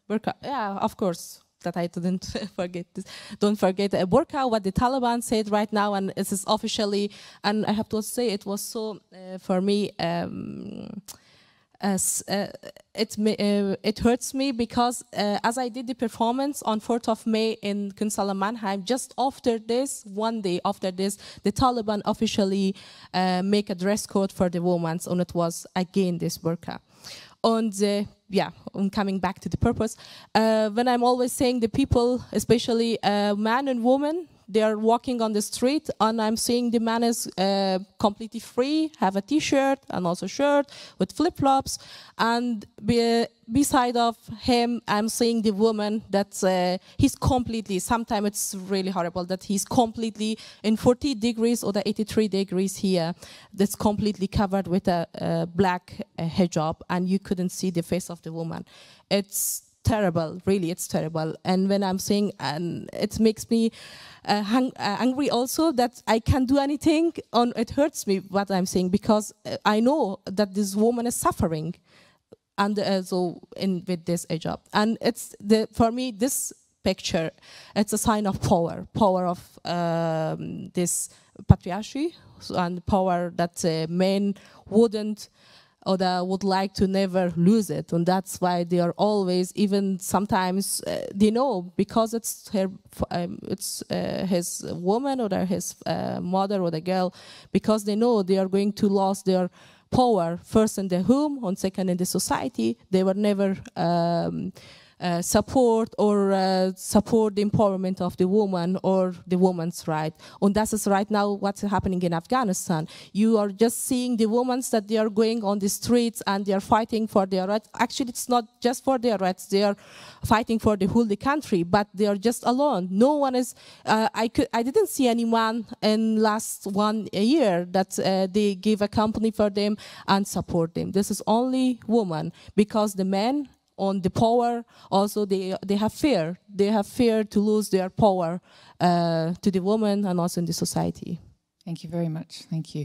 burqa. Yeah, of course. That I didn't forget this. Don't forget a burqa, what the Taliban said right now, and this is officially, and I have to say it was so, for me, it hurts me because as I did the performance on 4th of May in Kunsthalle Mannheim, just after this, one day after this, the Taliban officially make a dress code for the women, and it was again this burqa. And yeah, I'm coming back to the purpose. When I'm always saying the people, especially man and woman, they are walking on the street, and I'm seeing the man is completely free, have a T-shirt and also shirt with flip-flops, and beside of him, I'm seeing the woman that he's completely, sometimes it's really horrible, that he's completely in 40 degrees or the 83 degrees here, that's completely covered with a black hijab, and you couldn't see the face of the woman. It's terrible, really, it's terrible. And when I'm saying, and it makes me angry also that I can't do anything, and it hurts me what I'm saying, because I know that this woman is suffering, and so in with this hijab. And it's for me this picture, it's a sign of power of this patriarchy, and power that men wouldn't. Or that would like to never lose it, and that's why they are always, even sometimes they know, because it's her, it's his woman or his mother or the girl, because they know they are going to lose their power, first in the home, and second in the society. They were never support the empowerment of the woman or the woman's right. And that is right now what's happening in Afghanistan. You are just seeing the women that they are going on the streets and they are fighting for their rights. Actually, it's not just for their rights. They are fighting for the whole the country, but they are just alone. No one is, I didn't see anyone in last 1 year that they give a company for them and support them. This is only women, because the men, on the power, also they have fear. They have fear to lose their power to the woman and also in the society. Thank you very much. Thank you.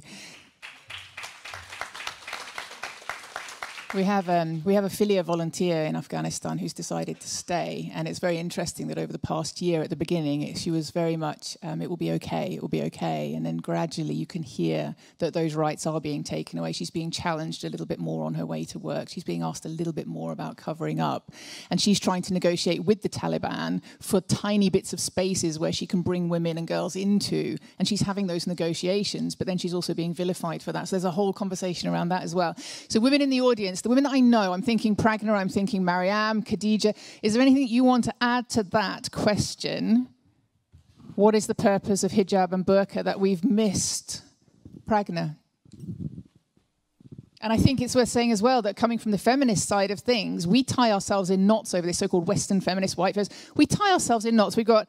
We have a Filia volunteer in Afghanistan who's decided to stay, and it's very interesting that over the past year, at the beginning, she was very much it will be okay, it will be okay, and then gradually you can hear that those rights are being taken away. She's being challenged a little bit more on her way to work. She's being asked a little bit more about covering up, and she's trying to negotiate with the Taliban for tiny bits of spaces where she can bring women and girls into, and she's having those negotiations, but then she's also being vilified for that. So there's a whole conversation around that as well. So women in the audience, the women that I know, I'm thinking Pragna, I'm thinking Maryam, Khadija. Is there anything you want to add to that question? What is the purpose of hijab and burqa that we've missed? Pragna. And I think it's worth saying as well that coming from the feminist side of things, we tie ourselves in knots over this so-called Western feminist white feminist. We tie ourselves in knots. We've got,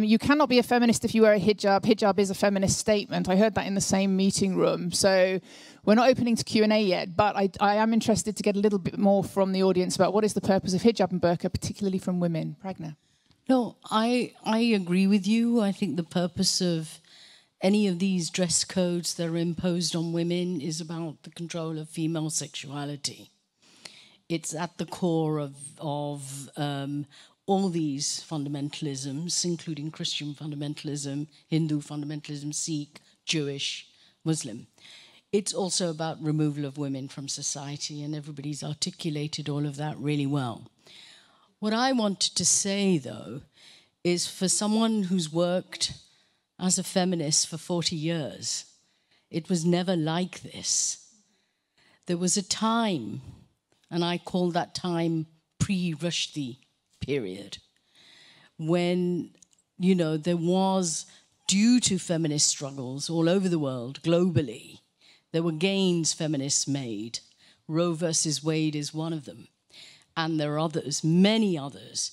you cannot be a feminist if you wear a hijab. Hijab is a feminist statement. I heard that in the same meeting room. So we're not opening to Q&A yet, but I am interested to get a little bit more from the audience about what is the purpose of hijab and burqa, particularly from women. Pragna. No, I agree with you. I think the purpose of any of these dress codes that are imposed on women is about the control of female sexuality. It's at the core of all these fundamentalisms, including Christian fundamentalism, Hindu fundamentalism, Sikh, Jewish, Muslim. It's also about removal of women from society, and everybody's articulated all of that really well. What I wanted to say, though, is for someone who's worked as a feminist for 40 years, it was never like this. There was a time, and I call that time pre-Rushdie period, when, you know, there was, due to feminist struggles all over the world, globally, there were gains feminists made. Roe versus Wade is one of them. And there are others, many others.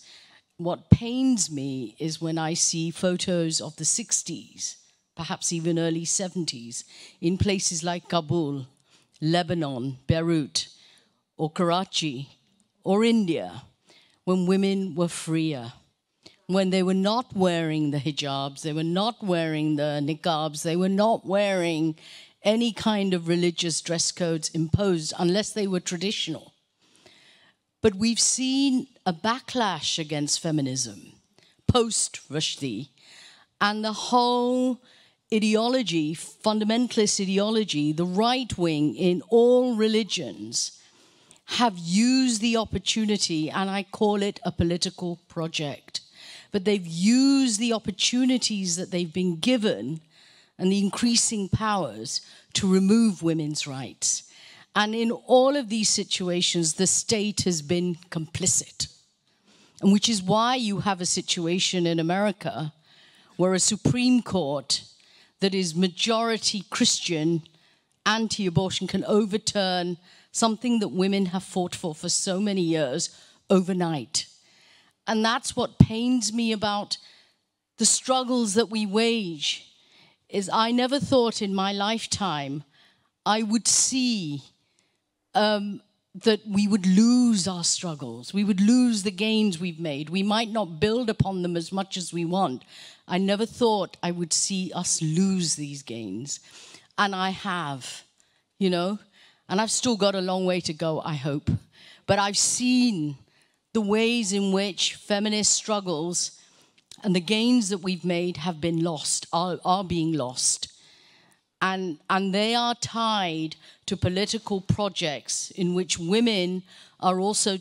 What pains me is when I see photos of the 60s, perhaps even early 70s, in places like Kabul, Lebanon, Beirut, or Karachi, or India, when women were freer, when they were not wearing the hijabs, they were not wearing the niqabs, they were not wearing any kind of religious dress codes imposed unless they were traditional. But we've seen a backlash against feminism post-Rushdie, and the whole ideology, fundamentalist ideology, the right wing in all religions have used the opportunity, and I call it a political project, but they've used the opportunities that they've been given and the increasing powers to remove women's rights. And in all of these situations, the state has been complicit, and which is why you have a situation in America where a Supreme Court that is majority Christian, anti-abortion, can overturn something that women have fought for so many years overnight. And that's what pains me about the struggles that we wage, is I never thought in my lifetime I would see that we would lose our struggles, we would lose the gains we've made. We might not build upon them as much as we want. I never thought I would see us lose these gains. And I have, you know, and I've still got a long way to go, I hope. But I've seen the ways in which feminist struggles and the gains that we've made have been lost, are being lost. And they are tied to political projects in which women are also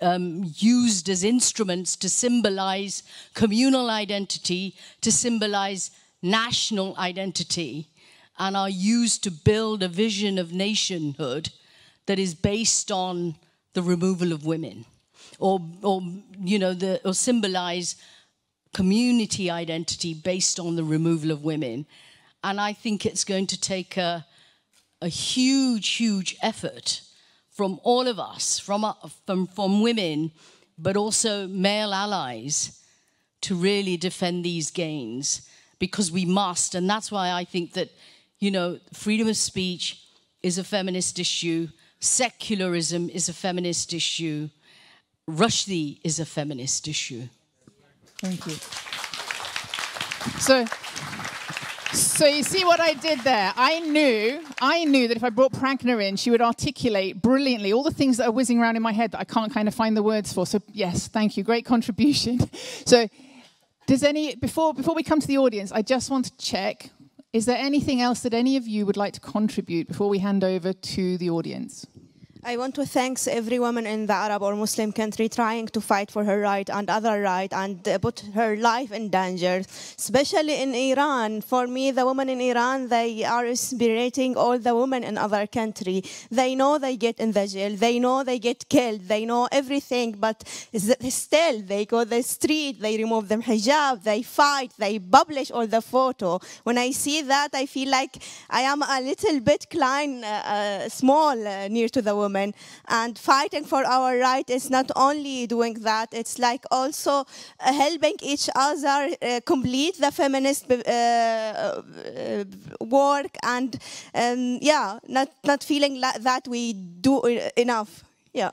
used as instruments to symbolize communal identity, to symbolize national identity, and are used to build a vision of nationhood that is based on the removal of women. Or symbolize community identity based on the removal of women. And I think it's going to take a huge, huge effort from all of us, from women, but also male allies, to really defend these gains, because we must. And that's why I think that, you know, freedom of speech is a feminist issue, secularism is a feminist issue, Rushdie is a feminist issue. Thank you. So you see what I did there? I knew that if I brought Pragna in, she would articulate brilliantly all the things that are whizzing around in my head that I can't kind of find the words for. So yes, thank you. Great contribution. So does any, before we come to the audience, I just want to check, is there anything else that any of you would like to contribute before we hand over to the audience? I want to thank every woman in the Arab or Muslim country trying to fight for her right and other right and put her life in danger, especially in Iran. For me, the women in Iran, they are inspiring all the women in other country. They know they get in the jail, they know they get killed, they know everything, but still they go the street, they remove the hijab, they fight, they publish all the photo. When I see that, I feel like I am a little bit klein, small, near to the woman. And fighting for our right is not only doing that, it's like also helping each other complete the feminist work, and yeah, not feeling like that we do enough. Yeah.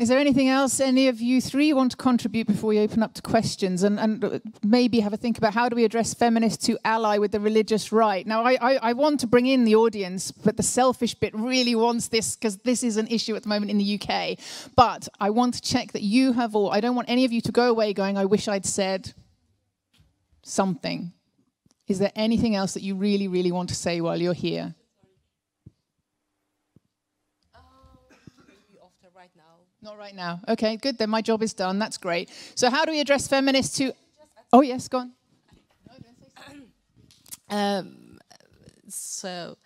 Is there anything else any of you three want to contribute before we open up to questions, and maybe have a think about how do we address feminists who ally with the religious right? Now, I want to bring in the audience, but the selfish bit really wants this, because this is an issue at the moment in the UK. But I want to check that you have all, I don't want any of you to go away going, I wish I'd said something. Is there anything else that you really, really want to say while you're here? Not right now. Okay, good. Then my job is done. That's great. So how do we address feminists who... Oh, yes, go on. So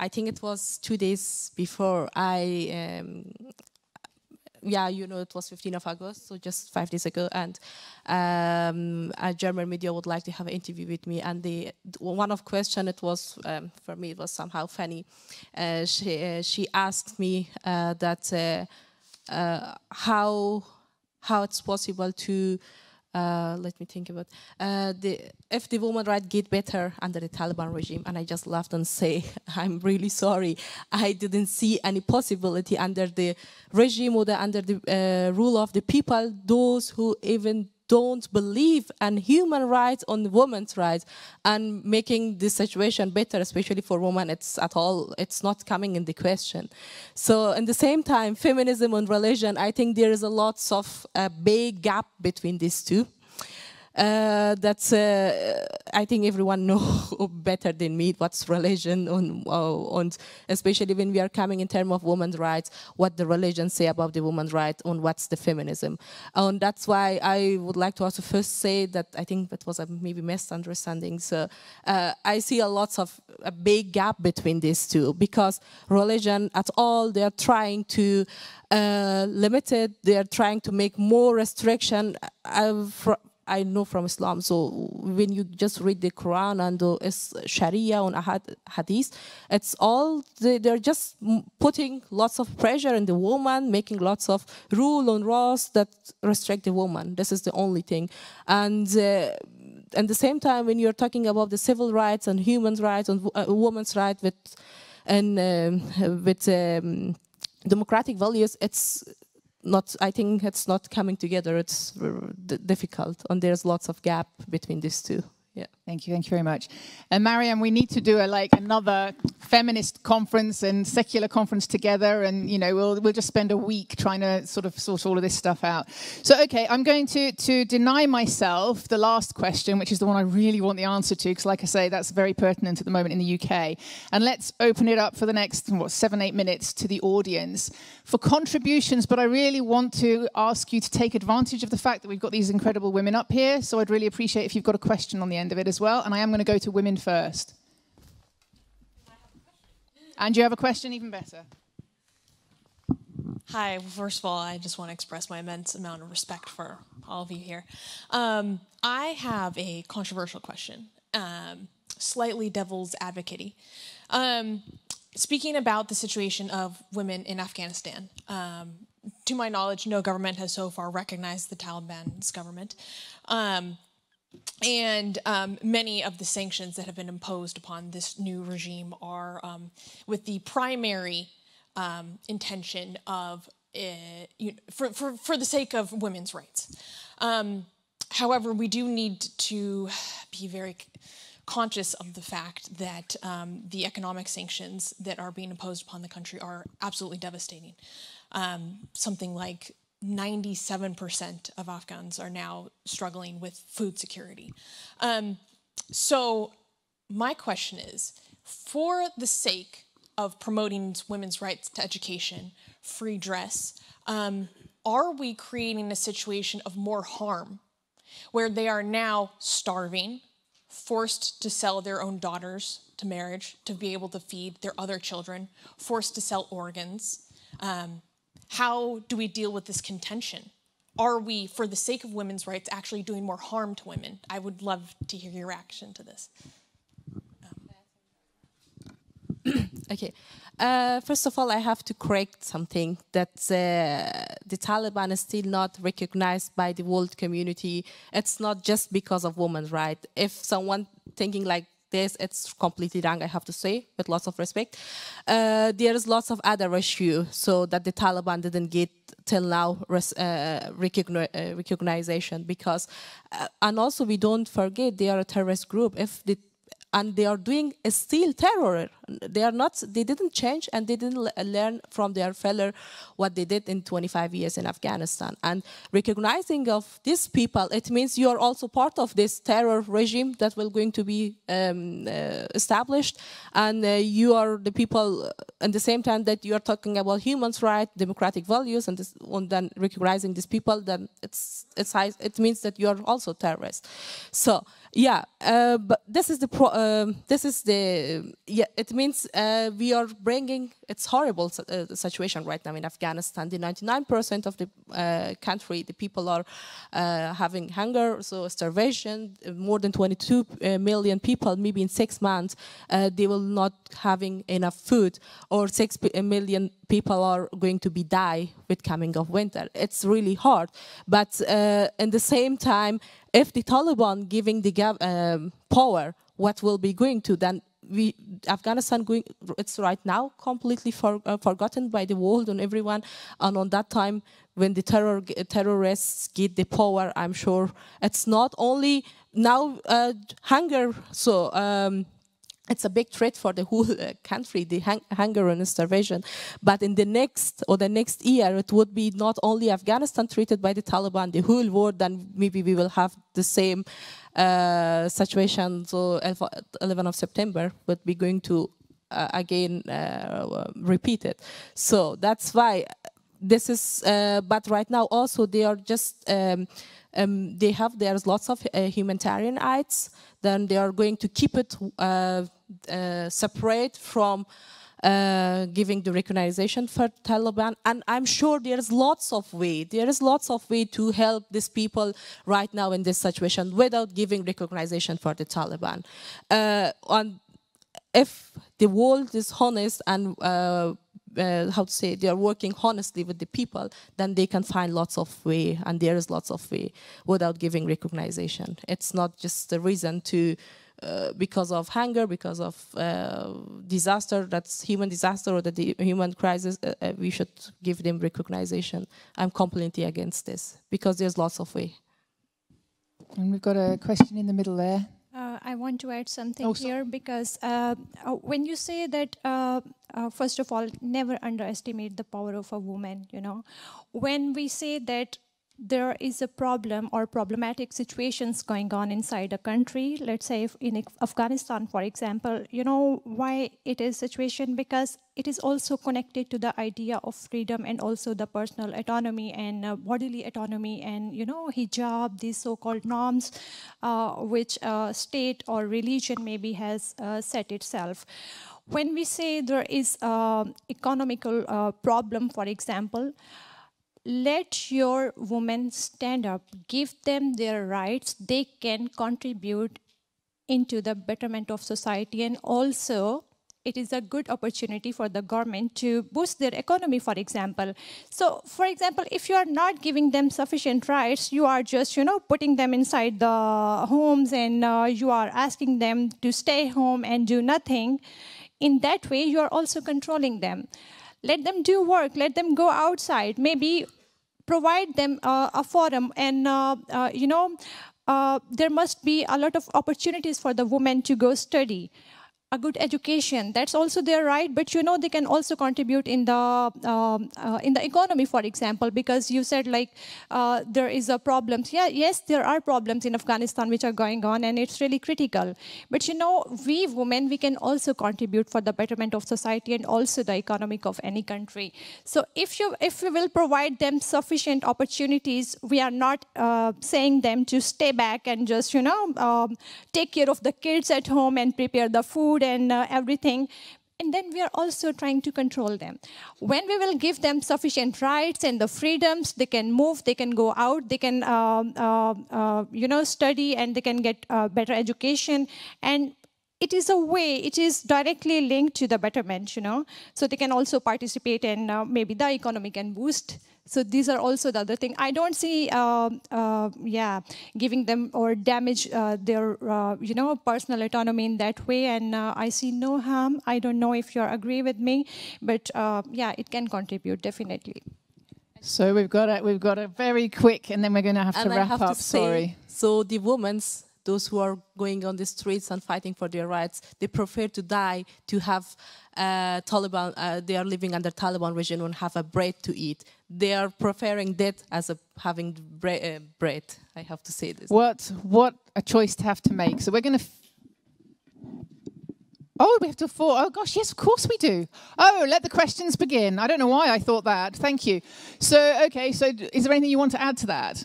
I think it was 2 days before I yeah, you know, it was 15th of August, so just 5 days ago, and a German media would like to have an interview with me, and the one of question, it was, for me, it was somehow funny. She asked me that how it's possible to, let me think about if the women rights get better under the Taliban regime, and I just laughed and say, I'm really sorry, I didn't see any possibility under the regime or the, under the rule of the people, those who even don't believe in human rights, on women's rights, and making the situation better, especially for women, it's at all, it's not coming in the question. So in the same time, feminism and religion, I think there is a lots of big gap between these two. That's, I think everyone knows better than me what's religion, and especially when we are coming in terms of women's rights, what the religion say about the women's rights, and what's the feminism. And that's why I would like to also first say that I think that was a maybe misunderstanding. So I see a lot of a big gap between these two, because religion at all, they're trying to limit it, they're trying to make more restriction. I know from Islam, so when you just read the Quran and the Sharia and Hadith, it's all, they're just putting lots of pressure on the woman, making lots of rule and laws that restrict the woman. This is the only thing. And at the same time, when you're talking about the civil rights and human rights and women's rights with democratic values, it's not, I think it's not coming together, it's difficult, and there's lots of gap between these two. Yeah. Thank you very much. And Maryam, we need to do a, like another feminist conference and secular conference together, and you know, we'll just spend a week trying to sort of sort all of this stuff out. So okay, I'm going to deny myself the last question, which is the one I really want the answer to, because like I say, that's very pertinent at the moment in the UK. And let's open it up for the next, what, 7-8 minutes to the audience for contributions, but I really want to ask you to take advantage of the fact that we've got these incredible women up here, so I'd really appreciate if you've got a question on the end of it as well, and I am going to go to women first. And you have a question, even better. Hi, well, first of all, I just want to express my immense amount of respect for all of you here. I have a controversial question, slightly devil's advocate-y. Speaking about the situation of women in Afghanistan, to my knowledge, no government has so far recognized the Taliban's government. And many of the sanctions that have been imposed upon this new regime are with the primary intention of, for the sake of women's rights. However, we do need to be very conscious of the fact that the economic sanctions that are being imposed upon the country are absolutely devastating. Something like 97% of Afghans are now struggling with food security. So my question is, for the sake of promoting women's rights to education, free dress, are we creating a situation of more harm where they are now starving, forced to sell their own daughters to marriage to be able to feed their other children, forced to sell organs? How do we deal with this contention? Are we, for the sake of women's rights, actually doing more harm to women? I would love to hear your reaction to this. Okay. First of all, I have to correct something, that the Taliban is still not recognized by the world community. It's not just because of women's rights. If someone thinking like this, it's completely wrong, I have to say, with lots of respect. There is lots of other issues, so that the Taliban didn't get till now recognition, because, and also we don't forget, they are a terrorist group. And they are doing still terror. They didn't change, and they didn't learn from their failure what they did in 25 years in Afghanistan. And recognizing of these people, it means you are also part of this terror regime that will going to be established. And you are the people, at the same time that you are talking about human rights, democratic values, and, then recognizing these people, then it means that you are also terrorists. So. Yeah, but this is the, it means we are bringing It's horrible situation right now in Afghanistan. The 99% of the country, the people are having hunger, so starvation. More than 22 million people, maybe in 6 months, they will not having enough food, or 6 million people are going to be die with coming of winter. It's really hard. But in the same time, if the Taliban giving the power, what will be going to then? Afghanistan going, it's right now completely forgotten by the world and everyone, and on that time when the terrorists get the power, I'm sure it's not only now hunger, so it's a big threat for the whole country, the hunger and starvation. But in the next or the next year, it would be not only Afghanistan treated by the Taliban, the whole world, then maybe we will have the same situation. So 11th of September would be going to again repeat it. So that's why this is, but right now also they are just, they have, there's lots of humanitarian aids. Then they are going to keep it separate from giving the recognition for Taliban. And I'm sure there's lots of way. There is lots of way to help these people right now in this situation without giving recognition for the Taliban. And if the world is honest and how to say, they are working honestly with the people, then they can find lots of way, and there is lots of way without giving recognition. It's not just the reason to, because of hunger, because of disaster, that's human disaster or the human crisis, we should give them recognition. I'm completely against this, because there's lots of way. And we've got a question in the middle there. I want to add something here, because when you say that, first of all, never underestimate the power of a woman, you know. When we say that there is a problem or problematic situations going on inside a country, let's say if in Afghanistan, for example, you know why it is situation? Because it is also connected to the idea of freedom and also the personal autonomy and bodily autonomy and, you know, hijab, these so-called norms which state or religion maybe has set itself. When we say there is economical problem, for example, let your women stand up, give them their rights, they can contribute into the betterment of society, and also it is a good opportunity for the government to boost their economy, for example. So, for example, if you are not giving them sufficient rights, you are just, you know, putting them inside the homes and you are asking them to stay home and do nothing. In that way, you are also controlling them. Let them do work, let them go outside, maybe provide them a forum, and, you know, there must be a lot of opportunities for the women to go study, a good education. That's also their right, but, you know, they can also contribute in the economy, for example, because you said, like, there is a problem. Yeah, yes, there are problems in Afghanistan which are going on, and it's really critical. But, you know, we women, we can also contribute for the betterment of society and also the economic of any country. So if you will provide them sufficient opportunities, we are not saying them to stay back and just, you know, take care of the kids at home and prepare the food and everything, and then we are also trying to control them. When we will give them sufficient rights and the freedoms, they can move, they can go out, they can you know, study, and they can get better education, and it is a way, it is directly linked to the betterment, you know, so they can also participate in maybe the economy can boost. So these are also the other thing. I don't see, yeah, giving them or damage their, you know, personal autonomy in that way. And I see no harm. I don't know if you agree with me, but yeah, it can contribute definitely. So we've got a very quick, and then we're going to have to wrap up. Sorry. So the women's, those who are going on the streets and fighting for their rights, they prefer to die to have Taliban, they are living under Taliban regime and have a bread to eat. They are preferring death as a having bread. I have to say this. What a choice to have to make. So we're going to... Oh, we have to... Oh, gosh, yes, of course we do. Oh, let the questions begin. I don't know why I thought that. Thank you. So, okay, so is there anything you want to add to that?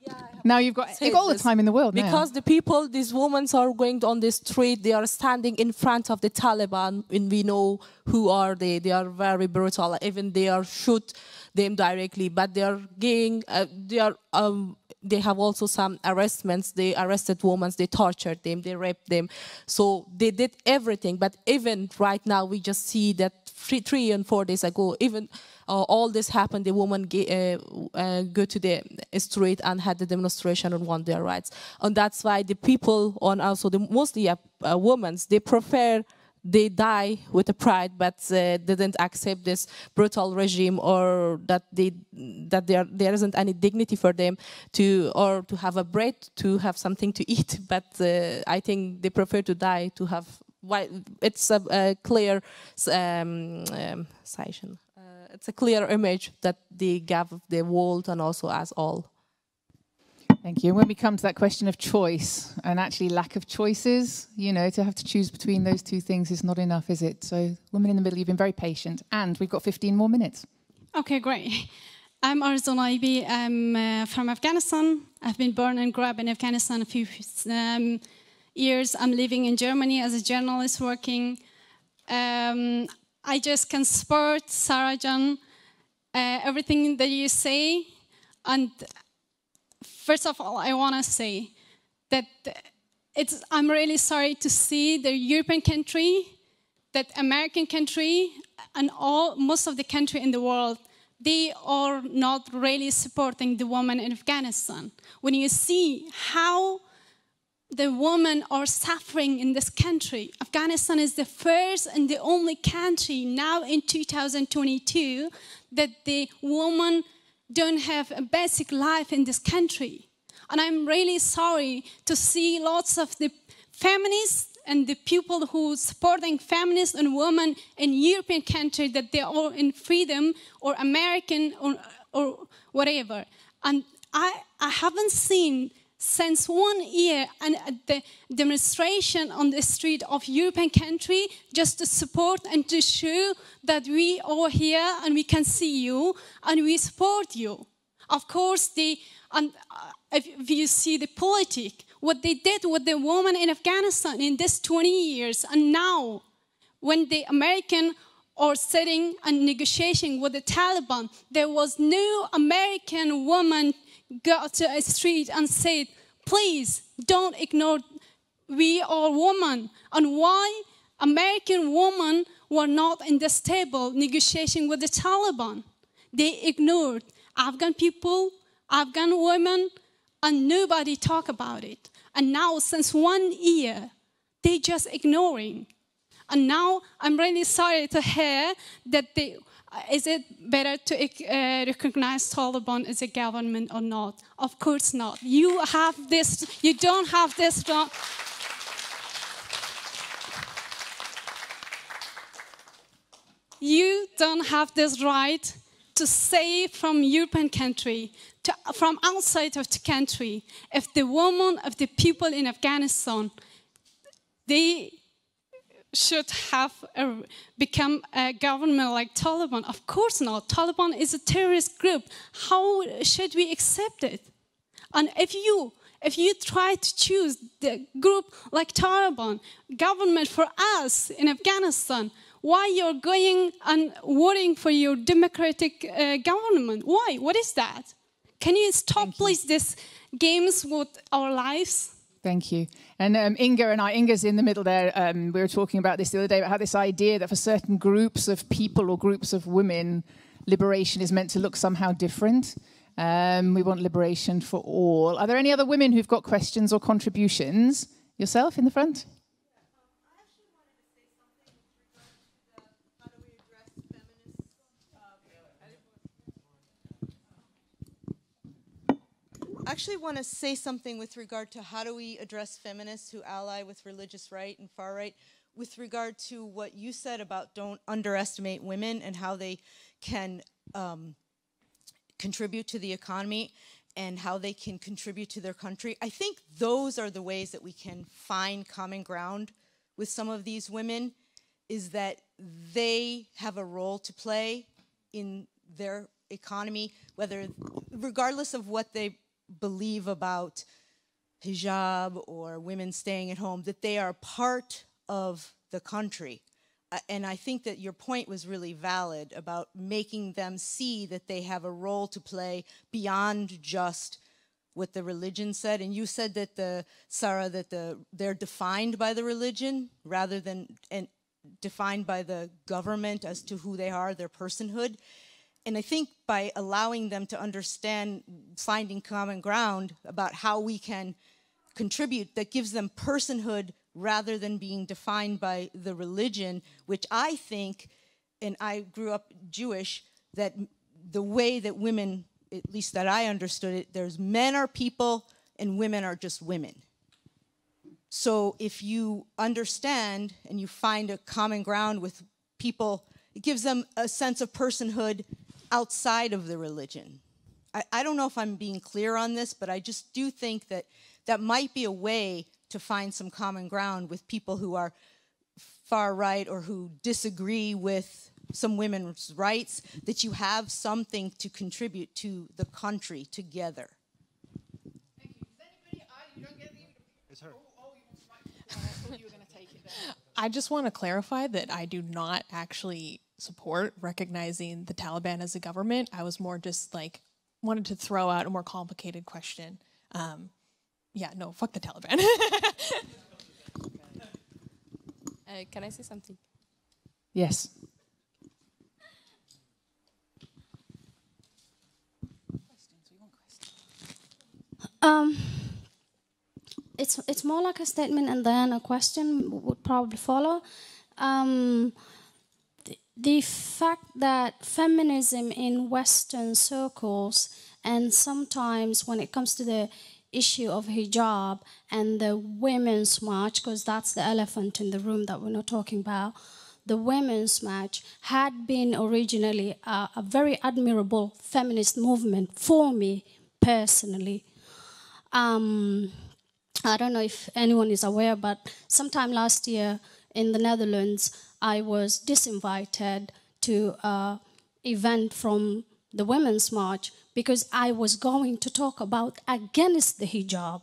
Yeah, I have Now you've got all the time in the world. Because the people, these women are going on the street, they are standing in front of the Taliban, and we know who are they. They are very brutal. Even they are shoot them directly, but they are getting, they have also some arrestments. They arrested women, they tortured them, they raped them. So they did everything. But even right now, we just see that three and 4 days ago, even all this happened, the women go to the street and had the demonstration and won their rights. And that's why the people, and also the mostly women, they prefer they die with a pride, but didn't accept this brutal regime, or that there isn't any dignity for them to have a bread, to have something to eat. But I think they prefer to die to have. It's a clear session. It's a clear image that they gave the world and also us all. Thank you. When we come to that question of choice and actually lack of choices, you know, to have to choose between those two things is not enough, is it? So Women in the Middle, you've been very patient, and we've got 15 more minutes. Okay, great. I'm Arzul Aibi. I'm from Afghanistan. I've been born and grew up in Afghanistan a few years. I'm living in Germany as a journalist working. I just can support Sarajan, everything that you say. And first of all, I want to say that I'm really sorry to see the European country, that American country, and most of the country in the world, they are not really supporting the women in Afghanistan. When you see how the women are suffering in this country. Afghanistan is the first and the only country now in 2022 that the women don't have a basic life in this country. And I'm really sorry to see lots of the feminists and the people who are supporting feminists and women in European countries that they are in freedom or American or whatever. And I haven't seen since 1 year, and the demonstration on the street of European country just to support and to show that we are here and we can see you and we support you. Of course, if you see the politic, what they did with the women in Afghanistan in this 20 years, and now when the American are sitting and negotiating with the Taliban, there was no American woman go to a street and said, please don't ignore, we are women. And why American women were not in this table negotiating with the Taliban? They ignored Afghan people, Afghan women, and nobody talked about it. And now since 1 year, they just ignoring. And now I'm really sorry to hear that they... Is it better to recognize Taliban as a government or not? Of course not. You have this. You don't have this. You don't have this right to say from European country, from outside of the country, if the women, if the people in Afghanistan, they should have become a government like Taliban. Of course not. Taliban is a terrorist group. How should we accept it? And if you try to choose the group like Taliban, government for us in Afghanistan, why you're going and voting for your democratic government? Why? What is that? Can you stop, please, these games with our lives? Thank you. And Inga and I, Inga's in the middle there, we were talking about this the other day, about how this idea that for certain groups of people or groups of women, liberation is meant to look somehow different. We want liberation for all. Are there any other women who've got questions or contributions? Yourself in the front? I actually want to say something with regard to how do we address feminists who ally with religious right and far right, with regard to what you said about don't underestimate women and how they can contribute to the economy and how they can contribute to their country. I think those are the ways that we can find common ground with some of these women, is that they have a role to play in their economy, regardless of what they believe about hijab or women staying at home, that they are part of the country. And I think that your point was really valid about making them see that they have a role to play beyond just what the religion said. And you said that, Sara, they're defined by the religion rather than defined by the government as to who they are, their personhood. And I think by allowing them to understand, finding common ground about how we can contribute, that gives them personhood rather than being defined by the religion, which I think, and I grew up Jewish, that the way that women, at least that I understood it, there's men are people and women are just women. So if you understand and you find a common ground with people, it gives them a sense of personhood outside of the religion. I don't know if I'm being clear on this, but I just do think that that might be a way to find some common ground with people who are far right or who disagree with some women's rights, that you have something to contribute to the country together. Thank you. Is anybody, you don't get the... It's her. Oh, you want to write it down. I thought you were going to take it there. I just want to clarify that I do not actually support recognizing the Taliban as a government. I was more just like, wanted to throw out a more complicated question. Yeah, no, fuck the Taliban. Can I say something? Yes. It's more like a statement and then a question would probably follow. The fact that feminism in Western circles, and sometimes when it comes to the issue of hijab and the women's march, because that's the elephant in the room that we're not talking about, the women's march had been originally a very admirable feminist movement for me personally. I don't know if anyone is aware, but sometime last year in the Netherlands, I was disinvited to an event from the Women's March because I was going to talk about against the hijab.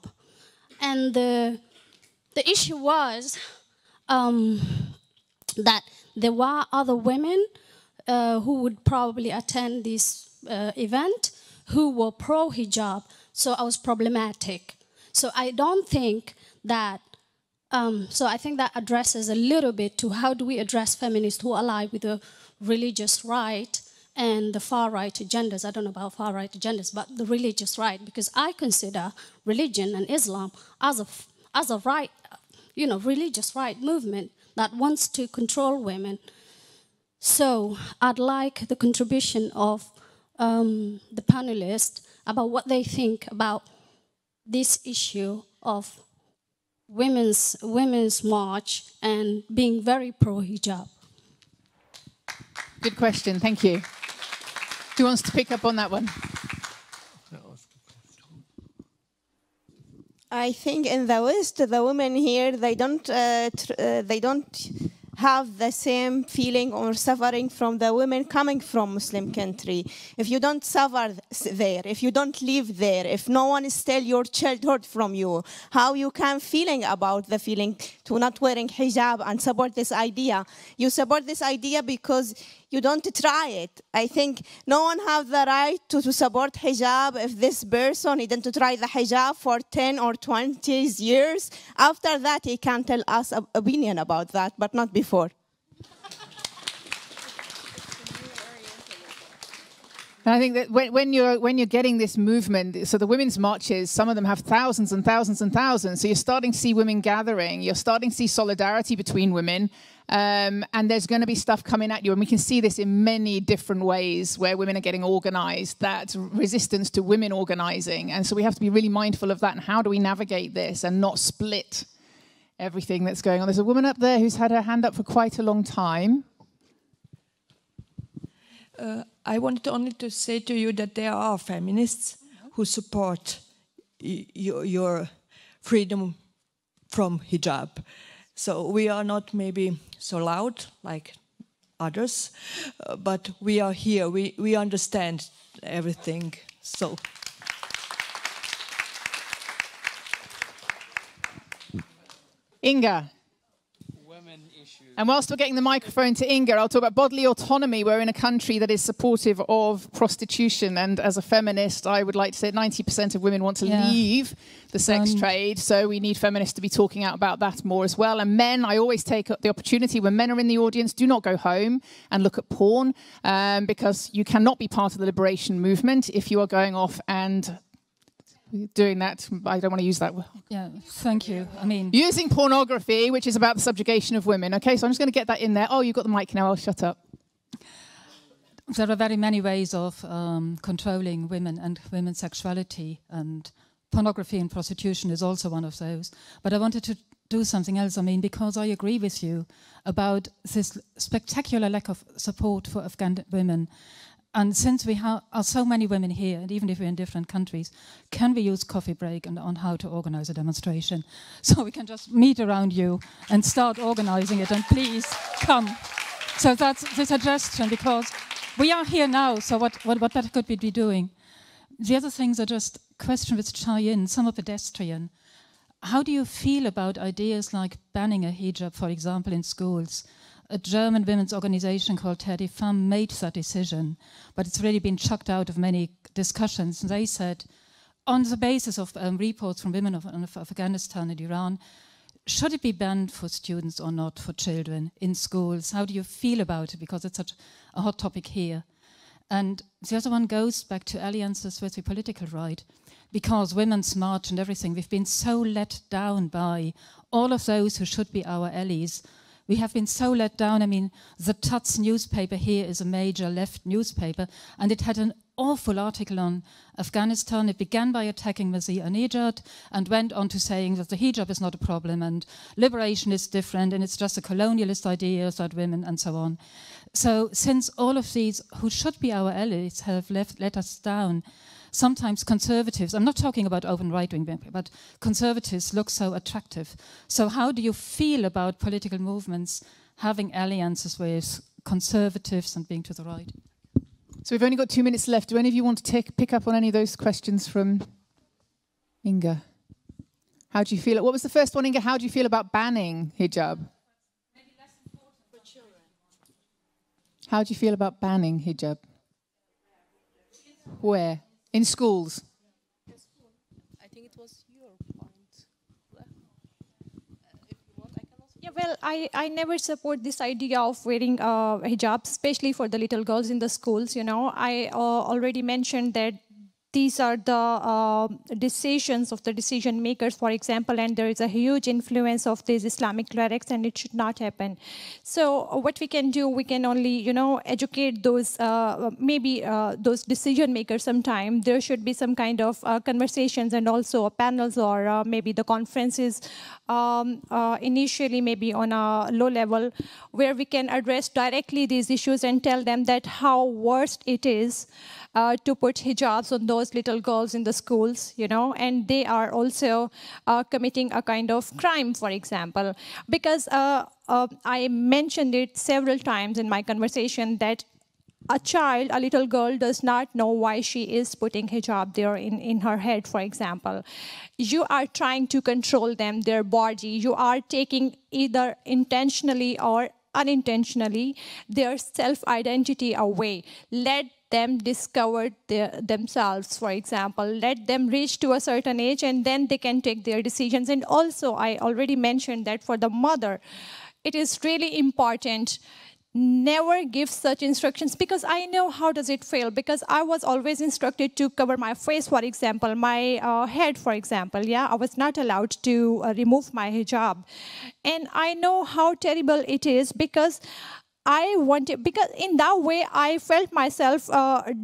And the issue was that there were other women who would probably attend this event who were pro-hijab, so I was problematic. So I don't think that, so I think that addresses a little bit to how do we address feminists who ally with the religious right and the far-right agendas. I don't know about far-right agendas, but the religious right, because I consider religion and Islam as a right, you know, religious right movement that wants to control women. So I'd like the contribution of the panelists about what they think about this issue of women's march and being very pro-hijab. Good question, thank you. Who wants to pick up on that one? I think in the West, the women here, they don't have the same feeling or suffering from the women coming from Muslim country. If you don't suffer there, if you don't live there, if no one steal your childhood from you, how you can feeling about the feeling to not wearing hijab and support this idea? You support this idea because you don't try it. I think no one has the right to support hijab if this person didn't try the hijab for 10 or 20 years. After that, he can tell us an opinion about that, but not before. I think that when you're getting this movement, so the women's marches, some of them have thousands and thousands and thousands. So you're starting to see women gathering. You're starting to see solidarity between women. And there's going to be stuff coming at you. And we can see this in many different ways where women are getting organized. That's resistance to women organizing. And so we have to be really mindful of that. And how do we navigate this and not split everything that's going on? There's a woman up there who's had her hand up for quite a long time. I wanted only to say to you that there are feminists who support your freedom from hijab. So we are not maybe so loud like others, but we are here. We understand everything. So Inga. Women issues. And whilst we're getting the microphone to Inga, I'll talk about bodily autonomy. We're in a country that is supportive of prostitution. And as a feminist, I would like to say 90% of women want to leave the sex trade. So we need feminists to be talking out about that more as well. And men, I always take up the opportunity when men are in the audience, do not go home and look at porn, because you cannot be part of the liberation movement if you are going off and doing that. I don't want to use that word. Yeah, thank you. I mean, using pornography, which is about the subjugation of women. Okay, so I'm just going to get that in there. Oh, you've got the mic now. I'll shut up. There are very many ways of controlling women and women's sexuality, and pornography and prostitution is also one of those. But I wanted to do something else. I mean, because I agree with you about this spectacular lack of support for Afghan women. And since we are so many women here, and even if we're in different countries, can we use coffee break and on how to organize a demonstration? So we can just meet around you and start organizing it, and please come. So that's the suggestion, because we are here now, so what better could we be doing? The other things are just questions which tie in, some are pedestrian. How do you feel about ideas like banning a hijab, for example, in schools? A German women's organization called Terre des Femmes made that decision, but it's really been chucked out of many discussions. And they said, on the basis of reports from women of Afghanistan and Iran, should it be banned for students or not, for children in schools? How do you feel about it? Because it's such a hot topic here. And the other one goes back to alliances with the political right, because Women's March and everything, we've been so let down by all of those who should be our allies. We have been so let down. I mean, the Taz newspaper here is a major left newspaper, and it had an awful article on Afghanistan. It began by attacking Masih Alinejad and went on to saying that the hijab is not a problem and liberation is different and it's just a colonialist idea that women and so on. So since all of these who should be our allies have let us down, sometimes conservatives, I'm not talking about open right-wing, but conservatives look so attractive. So how do you feel about political movements having alliances with conservatives and being to the right? So we've only got 2 minutes left. Do any of you want to pick up on any of those questions from Inga? How do you feel? What was the first one, Inga? How do you feel about banning hijab? Maybe less important for children. How do you feel about banning hijab? Where? In schools. I think it was your point. If you want, I can also. Yeah, well, I never support this idea of wearing hijab, especially for the little girls in the schools, you know. I already mentioned that these are the decisions of the decision makers, for example, and there is a huge influence of these Islamic clerics, and it should not happen. So what we can do, we can only, you know, educate those, maybe those decision makers sometime. There should be some kind of conversations and also panels or maybe the conferences initially maybe on a low level where we can address directly these issues and tell them that how worst it is to put hijabs on those little girls in the schools, you know, and they are also committing a kind of crime, for example. Because I mentioned it several times in my conversation that a child, a little girl, does not know why she is putting hijab there in her head, for example. You are trying to control them, their body. You are taking either intentionally or unintentionally their self-identity away. Let them discover themselves, for example. Let them reach to a certain age and then they can take their decisions. And also, I already mentioned that for the mother, it is really important. Never give such instructions, because I know how does it feel, because I was always instructed to cover my face, for example, my head, for example. Yeah, I was not allowed to remove my hijab. And I know how terrible it is, because I wanted, because in that way I felt myself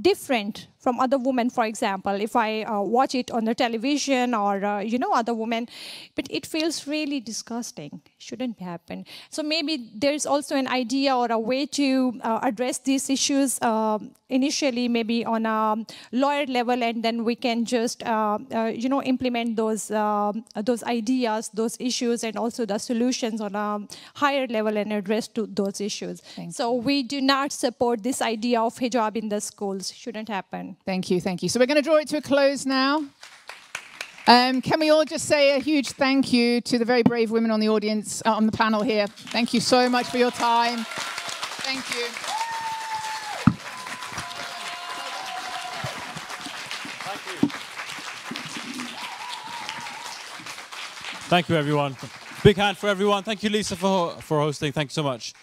different from other women, for example, if I watch it on the television or, you know, other women. But it feels really disgusting. Shouldn't happen. So maybe there's also an idea or a way to address these issues initially, maybe on a lawyer level, and then we can just, you know, implement those ideas, those issues, and also the solutions on a higher level and address to those issues. So we do not support this idea of hijab in the schools. Shouldn't happen. Thank you, thank you. So we're going to draw it to a close now. Can we all just say a huge thank you to the very brave women on the audience, on the panel here. Thank you so much for your time. Thank you. Thank you, everyone. Big hand for everyone. Thank you, Lisa, for hosting. Thank you so much.